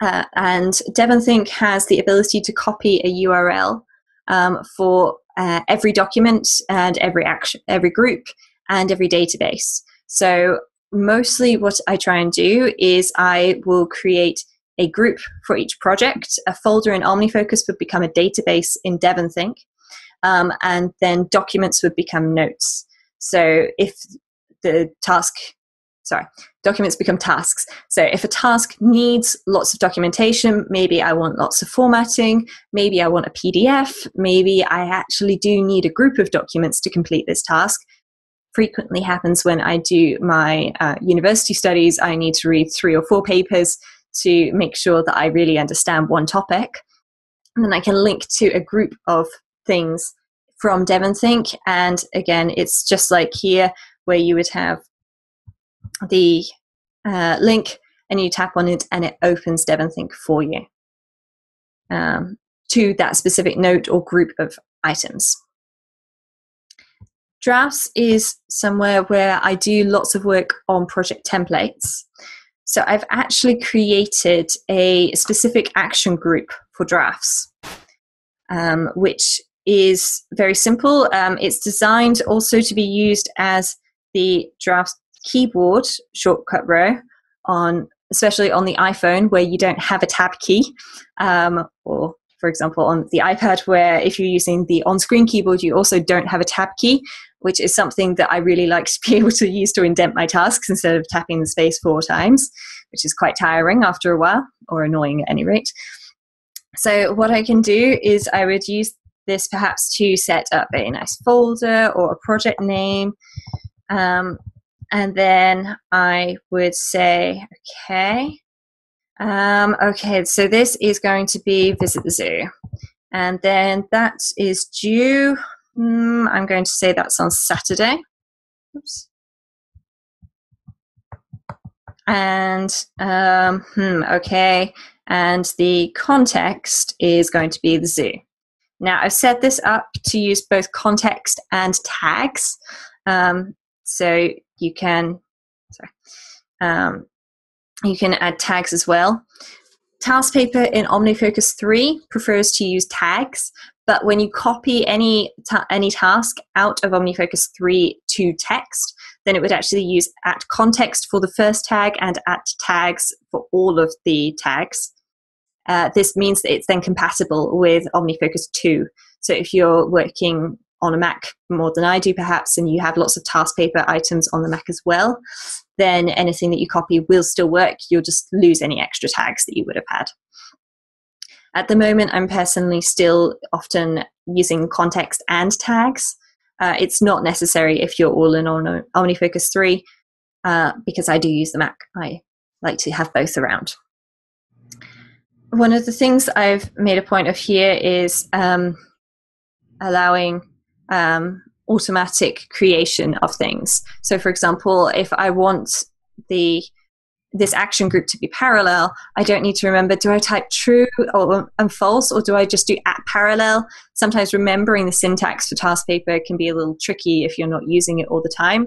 Uh, and DevonThink has the ability to copy a U R L um, for uh, every document and every action, every group and every database. So mostly what I try and do is I will create a group for each project. A folder in OmniFocus would become a database in DevonThink, um, and then documents would become notes. So if the task, sorry, documents become tasks. So if a task needs lots of documentation, maybe I want lots of formatting, maybe I want a P D F, maybe I actually do need a group of documents to complete this task. Frequently happens when I do my uh, university studies, I need to read three or four papers to make sure that I really understand one topic. And then I can link to a group of things from DevonThink. And again, it's just like here, where you would have the uh, link and you tap on it and it opens DevonThink for you um, to that specific note or group of items. Drafts is somewhere where I do lots of work on project templates. So I've actually created a specific action group for Drafts, um, which is very simple. Um, it's designed also to be used as the Drafts keyboard shortcut row, on especially on the iPhone where you don't have a tab key, um, or for example on the iPad where if you're using the on-screen keyboard you also don't have a tab key, which is something that I really like to be able to use to indent my tasks instead of tapping the space four times, which is quite tiring after a while, or annoying at any rate. So what I can do is I would use this perhaps to set up a nice folder or a project name. Um, and then I would say, okay, um, okay, so this is going to be Visit the Zoo. And then that is due, Mm, I'm going to say that's on Saturday. Oops. And, um, hmm, okay. And the context is going to be the zoo. Now, I've set this up to use both context and tags. Um, so you can, sorry, um, you can add tags as well. TaskPaper in OmniFocus three prefers to use tags, but when you copy any, ta any task out of OmniFocus three to text, then it would actually use at context for the first tag and at tags for all of the tags. Uh, this means that it's then compatible with OmniFocus two. So if you're working on a Mac more than I do perhaps, and you have lots of task paper items on the Mac as well, then anything that you copy will still work. You'll just lose any extra tags that you would have had. At the moment, I'm personally still often using context and tags. Uh, it's not necessary if you're all in on OmniFocus three, uh, because I do use the Mac. I like to have both around. One of the things I've made a point of here is um, allowing um, automatic creation of things. So for example, if I want the this action group to be parallel, I don't need to remember, do I type true or and false, or do I just do at parallel? Sometimes remembering the syntax for TaskPaper can be a little tricky if you're not using it all the time.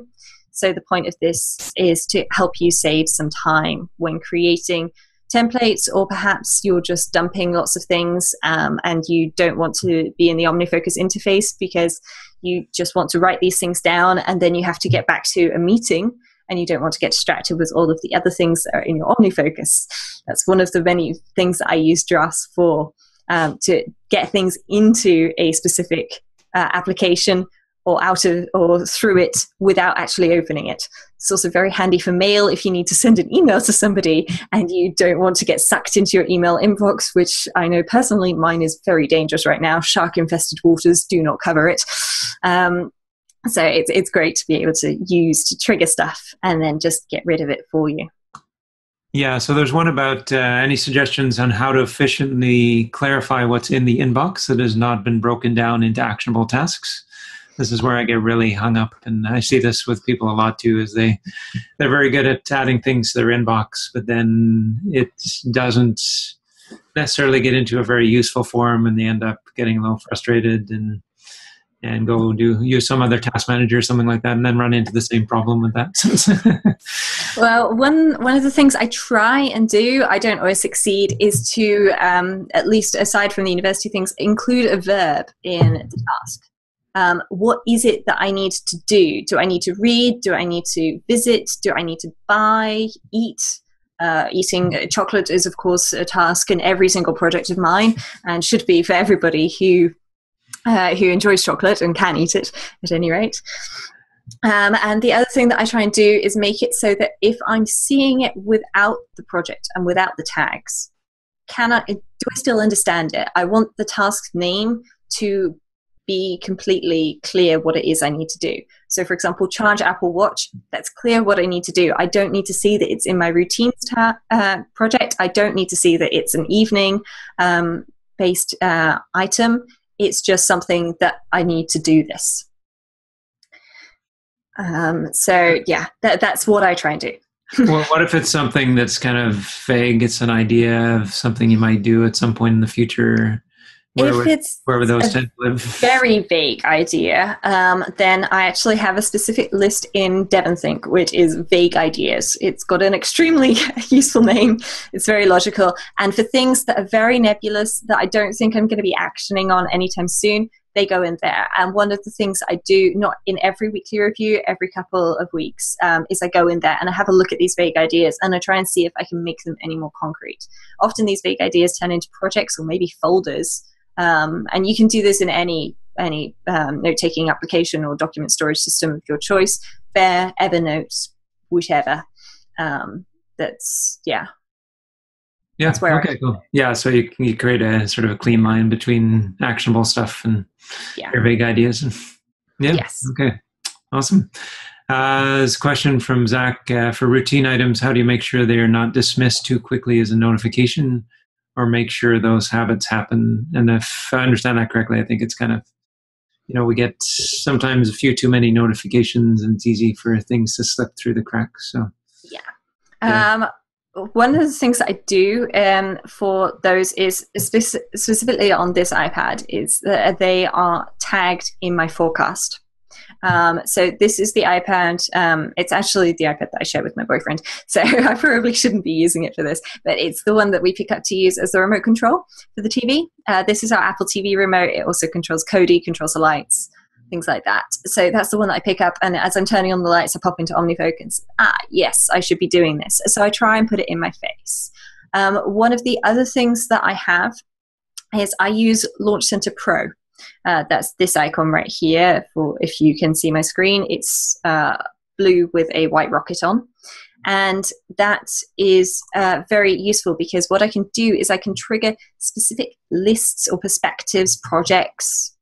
So the point of this is to help you save some time when creating templates, or perhaps you're just dumping lots of things um, and you don't want to be in the OmniFocus interface because you just want to write these things down and then you have to get back to a meeting and you don't want to get distracted with all of the other things that are in your OmniFocus. That's one of the many things that I use Drafts for, um, to get things into a specific uh, application or out of or through it without actually opening it. It's also very handy for mail if you need to send an email to somebody and you don't want to get sucked into your email inbox, which I know personally mine is very dangerous right now. Shark-infested waters do not cover it. Um, so it's, it's great to be able to use to trigger stuff and then just get rid of it for you. Yeah, so there's one about uh, any suggestions on how to efficiently clarify what's in the inbox that has not been broken down into actionable tasks. This is where I get really hung up, and I see this with people a lot too, is they, they're very good at adding things to their inbox, but then it doesn't necessarily get into a very useful form, and they end up getting a little frustrated and and go do use some other task manager or something like that, and then run into the same problem with that. Well, one one of the things I try and do, I don't always succeed, is to, um, at least aside from the university things, include a verb in the task. Um, what is it that I need to do? Do I need to read? Do I need to visit? Do I need to buy, eat? Uh, eating chocolate is, of course, a task in every single project of mine and should be for everybody who uh, who enjoys chocolate and can eat it, at any rate. Um, and the other thing that I try and do is make it so that if I'm seeing it without the project and without the tags, can I, do I still understand it? I want the task name to be completely clear what it is I need to do. So for example, charge Apple Watch, that's clear what I need to do. I don't need to see that it's in my routines uh, project. I don't need to see that it's an evening um, based uh, item. It's just something that I need to do this. Um, so yeah, that, that's what I try and do. Well, what if it's something that's kind of vague? It's an idea of something you might do at some point in the future. Where if would, it's where would those a live? Very vague idea, um, then I actually have a specific list in DevonThink, which is vague ideas. It's got an extremely useful name. It's very logical. And for things that are very nebulous that I don't think I'm going to be actioning on anytime soon, they go in there. And one of the things I do, not in every weekly review, every couple of weeks, um, is I go in there and I have a look at these vague ideas and I try and see if I can make them any more concrete. Often these vague ideas turn into projects or maybe folders. Um, and you can do this in any any um, note-taking application or document storage system of your choice, Bear, Evernote, whichever. Um, that's, yeah. Yeah, that's where okay, cool. Yeah, so you can you create a sort of a clean line between actionable stuff and yeah. your vague ideas. And, yeah, yes. Okay, awesome. Uh, there's a question from Zach. Uh, for routine items, how do you make sure they are not dismissed too quickly as a notification? Or make sure those habits happen. And if I understand that correctly, I think it's kind of you know, we get sometimes a few too many notifications, and it's easy for things to slip through the cracks. So yeah. yeah. Um, one of the things I do um, for those is speci specifically on this iPad is that they are tagged in my forecast. Um, so this is the iPad. Um, it's actually the iPad that I share with my boyfriend, so I probably shouldn't be using it for this, but it's the one that we pick up to use as the remote control for the T V. Uh, this is our Apple T V remote. It also controls Kodi, controls the lights, things like that. So that's the one that I pick up, and as I'm turning on the lights, I pop into OmniFocus. Ah, yes, I should be doing this. So I try and put it in my face. Um, one of the other things that I have is I use Launch Center Pro. Uh, that's this icon right here. For if you can see my screen, it's uh, blue with a white rocket on, and that is uh, very useful because what I can do is I can trigger specific lists or perspectives, projects,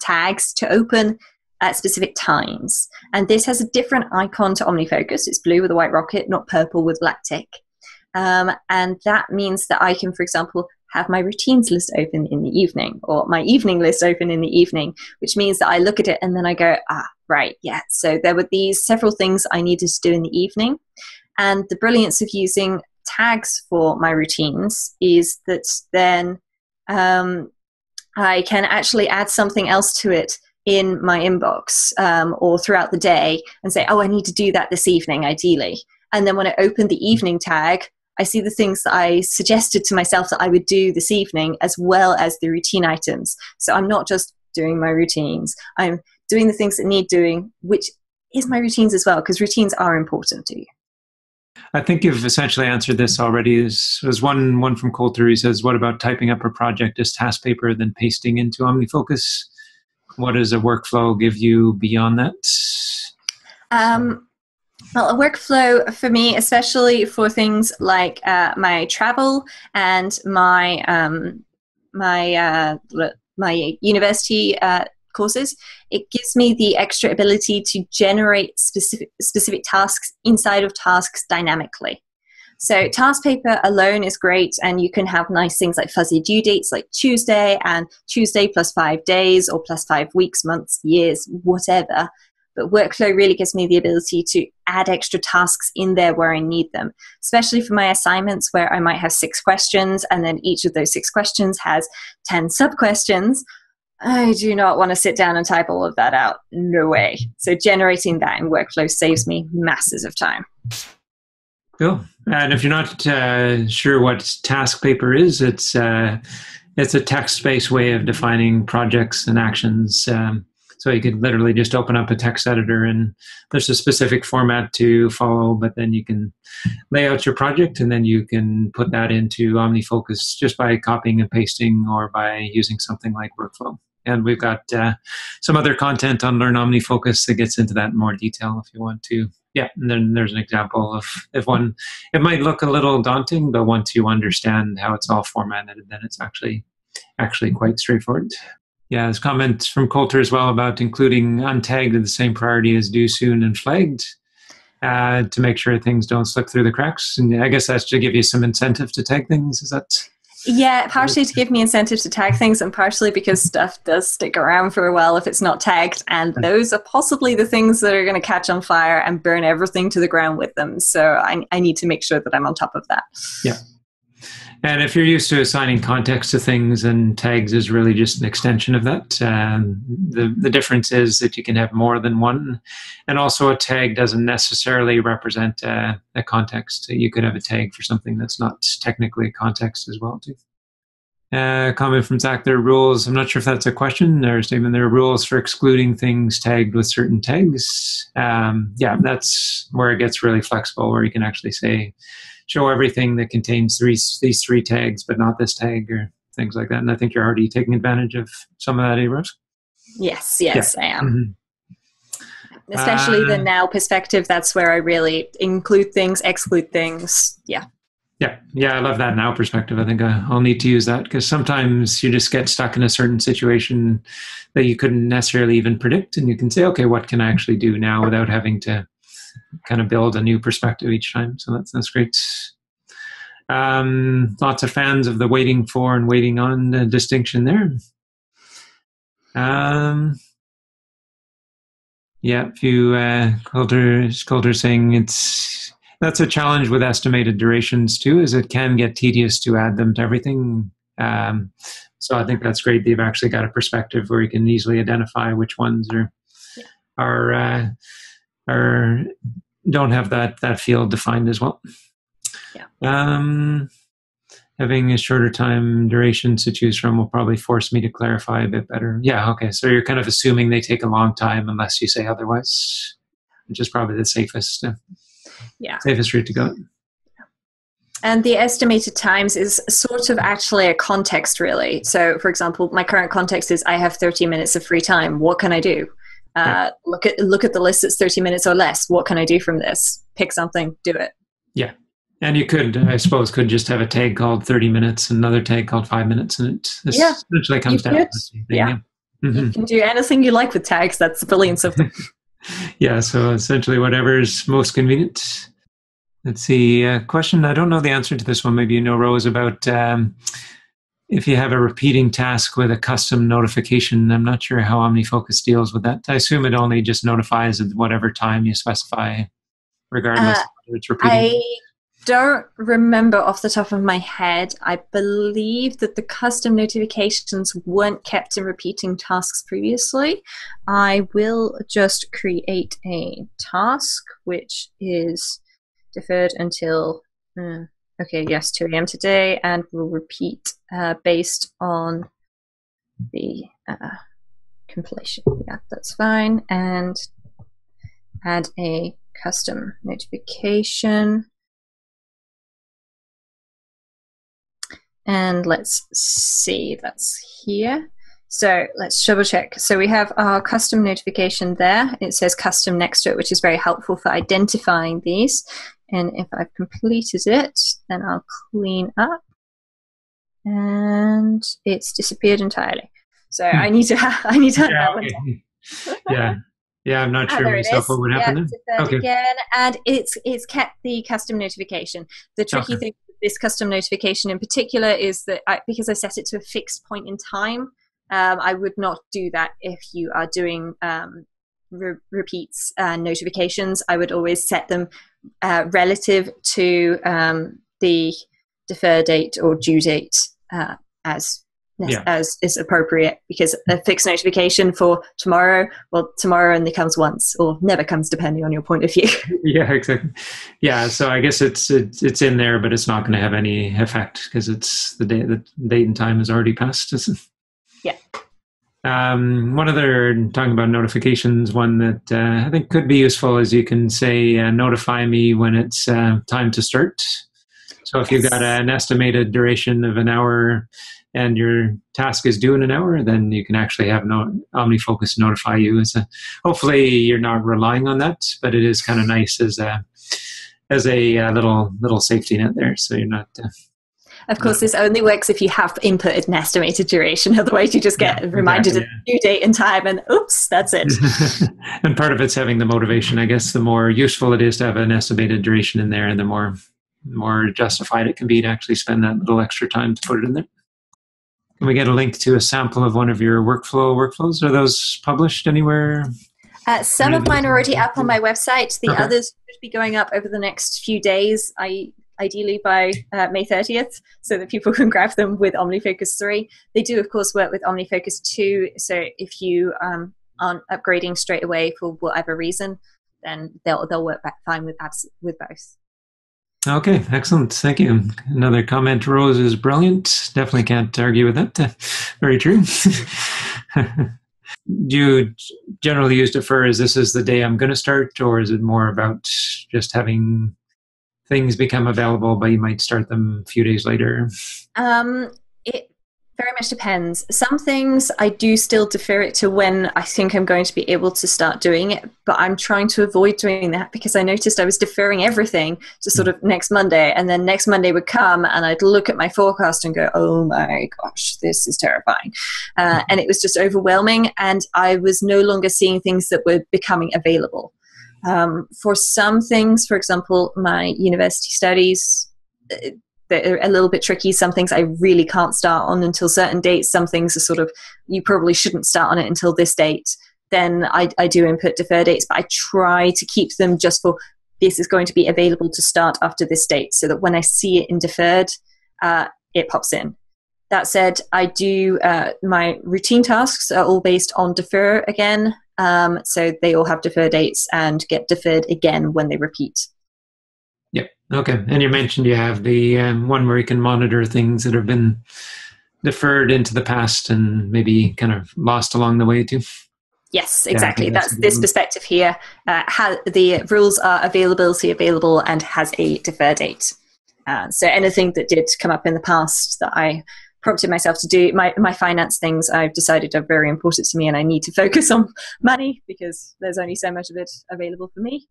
tags to open at specific times. And this has a different icon to OmniFocus. It's blue with a white rocket, not purple with black tick, um, and that means that I can, for example, have my routines list open in the evening, or my evening list open in the evening, which means that I look at it and then I go, ah, right, yeah. So there were these several things I needed to do in the evening. And the brilliance of using tags for my routines is that then um, I can actually add something else to it in my inbox um, or throughout the day and say, oh, I need to do that this evening, ideally. And then when I open the evening tag, I see the things that I suggested to myself that I would do this evening, as well as the routine items. So I'm not just doing my routines. I'm doing the things that need doing, which is my routines as well, because routines are important to you. I think you've essentially answered this already. There's one, one from Coulter who says, what about typing up a project as TaskPaper, then pasting into OmniFocus? What does a workflow give you beyond that? Um, Well, a workflow for me, especially for things like uh, my travel and my um, my uh, my university uh, courses, it gives me the extra ability to generate specific specific tasks inside of tasks dynamically. So TaskPaper alone is great, and you can have nice things like fuzzy due dates, like Tuesday and Tuesday plus five days or plus five weeks, months, years, whatever. But workflow really gives me the ability to add extra tasks in there where I need them, especially for my assignments where I might have six questions and then each of those six questions has ten sub-questions. I do not want to sit down and type all of that out. No way. So generating that in workflow saves me masses of time. Cool. And if you're not uh, sure what TaskPaper is, it's, uh, it's a text-based way of defining projects and actions. Um, So you could literally just open up a text editor, and there's a specific format to follow, but then you can lay out your project, and then you can put that into OmniFocus just by copying and pasting or by using something like Workflow. And we've got uh, some other content on Learn OmniFocus that gets into that in more detail if you want to. Yeah, and then there's an example of if one, it might look a little daunting, but once you understand how it's all formatted, then it's actually actually quite straightforward. Yeah, there's comments from Coulter as well about including untagged at the same priority as due soon and flagged uh, to make sure things don't slip through the cracks. And I guess that's to give you some incentive to tag things, is that? Yeah, partially to give me incentive to tag things, and partially because stuff does stick around for a while if it's not tagged, and those are possibly the things that are going to catch on fire and burn everything to the ground with them. So I, I need to make sure that I'm on top of that. Yeah. And if you're used to assigning context to things, and tags is really just an extension of that. Um, the, the difference is that you can have more than one. And also a tag doesn't necessarily represent uh, a context. You could have a tag for something that's not technically a context as well, too. Uh, comment from Zach, there are rules. I'm not sure if that's a question or a statement. There are rules for excluding things tagged with certain tags. Um, yeah, that's where it gets really flexible, where you can actually say, show everything that contains three, these three tags, but not this tag, or things like that. And I think you're already taking advantage of some of that, eh, Rose? Yes, yes, yeah. I am. Mm-hmm. Especially uh, the now perspective, that's where I really include things, exclude things, yeah. Yeah, yeah, I love that now perspective. I think I'll need to use that, because sometimes you just get stuck in a certain situation that you couldn't necessarily even predict, and you can say, okay, what can I actually do now without having to kind of build a new perspective each time. So that's, that's great. Um, lots of fans of the waiting for and waiting on the distinction there. Um, Yeah, if you uh, Calder, Calder saying it's that's a challenge with estimated durations too, is it can get tedious to add them to everything. Um, so I think that's great. They've actually got a perspective where you can easily identify which ones are are uh, are don't have that that field defined as well. Yeah. Um, having a shorter time durations to choose from will probably force me to clarify a bit better. Yeah, okay. So you're kind of assuming they take a long time unless you say otherwise, which is probably the safest, uh, yeah. safest route to go. And the estimated times is sort of actually a context, really. So, for example, my current context is I have thirty minutes of free time. What can I do? Uh, right. Look at look at the list that's thirty minutes or less. What can I do from this? Pick something, do it. Yeah. And you could, I suppose, could just have a tag called thirty minutes, another tag called five minutes, and it yeah. essentially comes down to the same thing. Yeah. Yeah. Mm-hmm. You can do anything you like with tags. That's the brilliance of them. Yeah, so essentially whatever is most convenient. Let's see, a question, I don't know the answer to this one, maybe you know, Rose, about um, if you have a repeating task with a custom notification. I'm not sure how OmniFocus deals with that. I assume it only just notifies at whatever time you specify, regardless uh, of whether it's repeating. I don't remember off the top of my head. I believe that the custom notifications weren't kept in repeating tasks previously. I will just create a task which is deferred until, uh, okay, yes, two A M today, and we'll repeat uh, based on the uh, completion. Yeah, that's fine. And add a custom notification. And let's see, that's here. So let's double check. So we have our custom notification there. It says custom next to it, which is very helpful for identifying these. And if I've completed it, then I'll clean up. And it's disappeared entirely. So I need to have, I need to have yeah, that one okay. Yeah. Yeah, I'm not oh, sure myself what would happen yeah, then. Okay. Again, and it's it's kept the custom notification. The tricky okay. thing with this custom notification in particular is that I, because I set it to a fixed point in time, um, I would not do that if you are doing um, re repeats uh, notifications. I would always set them Uh, relative to um, the defer date or due date uh, as yeah. as is appropriate, because a fixed notification for tomorrow, well, tomorrow only comes once or never comes, depending on your point of view. Yeah, exactly. Yeah, so I guess it's it's, it's in there, but it's not going to have any effect because it's the day the date and time has already passed. Yeah. Um, one other, talking about notifications, one that uh, I think could be useful is you can say, uh, notify me when it's uh, time to start. So if yes. you've got an estimated duration of an hour and your task is due in an hour, then you can actually have no OmniFocus notify you. As a, hopefully you're not relying on that, but it is kind of nice as a, as a uh, little, little safety net there. So you're not... Uh, Of course, this only works if you have inputted an estimated duration. Otherwise, you just get yeah, reminded exactly, yeah. of due date and time, and oops, that's it. And part of it's having the motivation. I guess the more useful it is to have an estimated duration in there, and the more more justified it can be to actually spend that little extra time to put it in there. Can we get a link to a sample of one of your workflow workflows? Are those published anywhere? Uh, some of mine are already up on my website. The okay. others should be going up over the next few days. I. Ideally by uh, May thirtieth, so that people can grab them with OmniFocus three. They do, of course, work with OmniFocus two, so if you um, aren't upgrading straight away for whatever reason, then they'll, they'll work back fine with, with both. Okay, excellent. Thank you. Another comment, Rose is brilliant. Definitely can't argue with that. Very true. Do you generally use defer as this is the day I'm going to start, or is it more about just having... things become available, but you might start them a few days later? Um, it very much depends. Some things I do still defer it to when I think I'm going to be able to start doing it, but I'm trying to avoid doing that because I noticed I was deferring everything to sort of next Monday, and then next Monday would come and I'd look at my forecast and go, oh my gosh, this is terrifying. Uh, and it was just overwhelming, and I was no longer seeing things that were becoming available. Um, for some things, for example, my university studies, they're a little bit tricky. Some things I really can't start on until certain dates. Some things are sort of, you probably shouldn't start on it until this date. then I, I do input defer dates, but I try to keep them just for this is going to be available to start after this date, so that when I see it in deferred, uh, it pops in. That said, I do uh, my routine tasks are all based on defer again, um, so they all have defer dates and get deferred again when they repeat. Yep. Okay. And you mentioned you have the um, one where you can monitor things that have been deferred into the past and maybe kind of lost along the way too. Yes, exactly. Yeah, that's that's this perspective here. Uh, ha- the rules are availability available and has a defer date. Uh, so anything that did come up in the past that I prompted myself to do, my, my finance things I've decided are very important to me, and I need to focus on money because there's only so much of it available for me.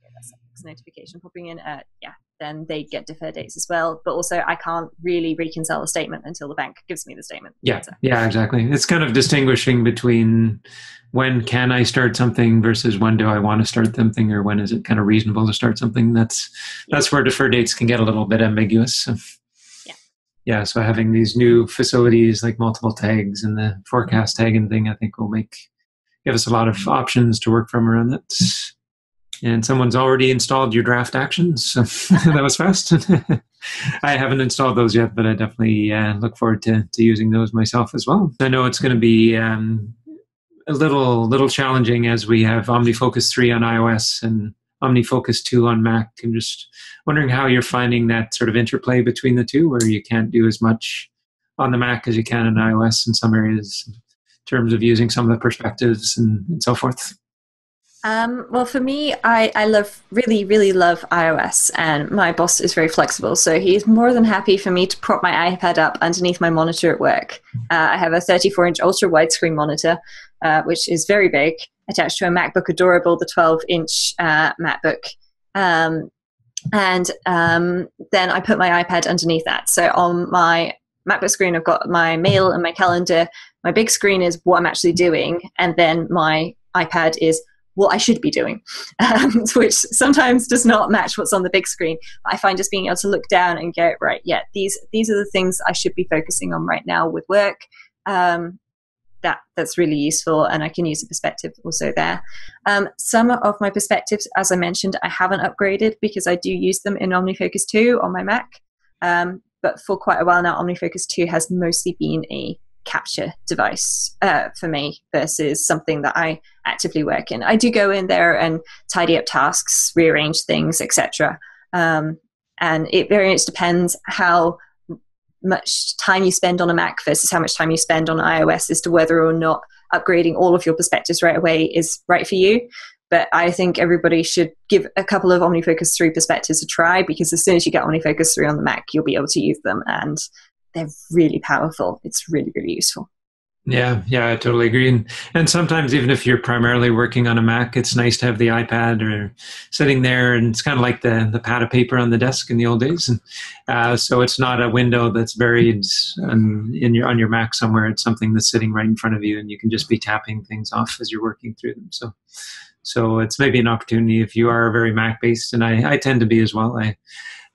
Yeah, that's a notification popping in. Uh, yeah, then they get deferred dates as well. But also I can't really reconcile a statement until the bank gives me the statement. Yeah, so. yeah, exactly. It's kind of distinguishing between when can I start something versus when do I want to start something, or when is it kind of reasonable to start something. That's that's where deferred dates can get a little bit ambiguous. So. Yeah. Yeah, so having these new facilities like multiple tags and the forecast tag and thing, I think will make give us a lot of options to work from around that. And someone's already installed your draft actions, so that was fast. I haven't installed those yet, but I definitely uh, look forward to, to using those myself as well. I know it's going to be um, a little little challenging as we have OmniFocus three on iOS and OmniFocus two on Mac. I'm just wondering how you're finding that sort of interplay between the two, where you can't do as much on the Mac as you can on iOS in some areas in terms of using some of the perspectives and, and so forth. Um, well, for me, I, I love, really, really love iOS, and my boss is very flexible, so he's more than happy for me to prop my iPad up underneath my monitor at work. Uh, I have a thirty-four inch ultra widescreen monitor, uh, which is very big, attached to a MacBook Adorable, the twelve inch uh, MacBook. Um, and um, then I put my iPad underneath that. So on my MacBook screen, I've got my mail and my calendar. My big screen is what I'm actually doing, and then my iPad is what I should be doing, um, which sometimes does not match what's on the big screen. I find just being able to look down and go, right, yeah, these these are the things I should be focusing on right now with work. Um, that that's really useful, and I can use a perspective also there. Um, some of my perspectives, as I mentioned, I haven't upgraded because I do use them in OmniFocus two on my Mac, um, but for quite a while now, OmniFocus two has mostly been a capture device uh, for me versus something that I actively work in. I do go in there and tidy up tasks, rearrange things, et cetera. Um, and it very much depends how much time you spend on a Mac versus how much time you spend on iOS as to whether or not upgrading all of your perspectives right away is right for you. But I think everybody should give a couple of OmniFocus three perspectives a try, because as soon as you get OmniFocus three on the Mac, you'll be able to use them, and they're really powerful. It's really, really useful. Yeah, yeah, I totally agree. And, and sometimes even if you're primarily working on a Mac, it's nice to have the iPad or sitting there, and it's kind of like the, the pad of paper on the desk in the old days. And, uh, so it's not a window that's buried um, in your on your Mac somewhere. It's something that's sitting right in front of you, and you can just be tapping things off as you're working through them. So so it's maybe an opportunity if you are very Mac-based, and I, I tend to be as well. I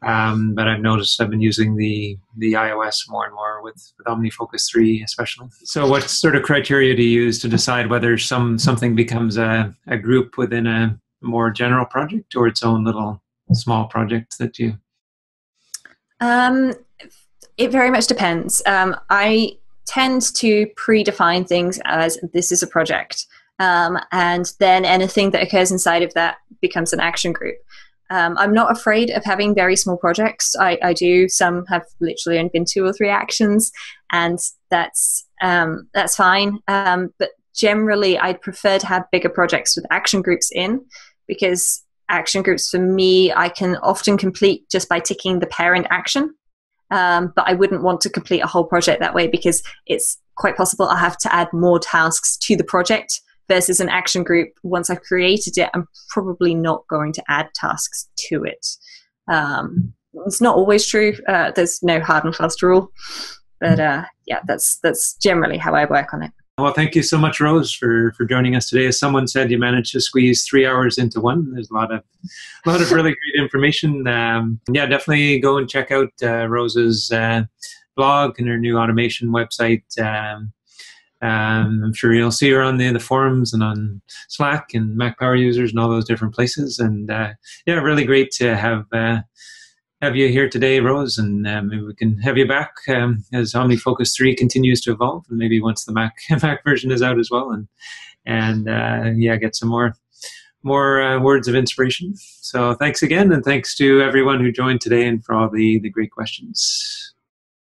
Um, but I've noticed I've been using the, the iOS more and more with, with OmniFocus three especially. So what sort of criteria do you use to decide whether some something becomes a, a group within a more general project or its own little small project that you... Um, it very much depends. Um, I tend to predefine things as this is a project, um, and then anything that occurs inside of that becomes an action group. Um, I'm not afraid of having very small projects. I, I do. Some have literally only been two or three actions, and that's um, that's fine. Um, but generally, I'd prefer to have bigger projects with action groups in, because action groups for me, I can often complete just by ticking the parent action. Um, but I wouldn't want to complete a whole project that way, because it's quite possible I'll have to add more tasks to the project. Versus an action group, once I've created it, I'm probably not going to add tasks to it. Um, it's not always true. Uh, there's no hard and fast rule. But uh, yeah, that's that's generally how I work on it. Well, thank you so much, Rose, for, for joining us today. As someone said, you managed to squeeze three hours into one. There's a lot of a lot of really great information. Um, yeah, definitely go and check out uh, Rose's uh, blog and her new automation website. Um, Um, I'm sure you'll see her on the, the forums and on Slack and Mac Power Users and all those different places. And uh, yeah, really great to have uh, have you here today, Rose. And uh, maybe we can have you back um, as OmniFocus three continues to evolve, and maybe once the Mac Mac version is out as well. And and uh, yeah, get some more more uh, words of inspiration. So thanks again, and thanks to everyone who joined today and for all the the great questions.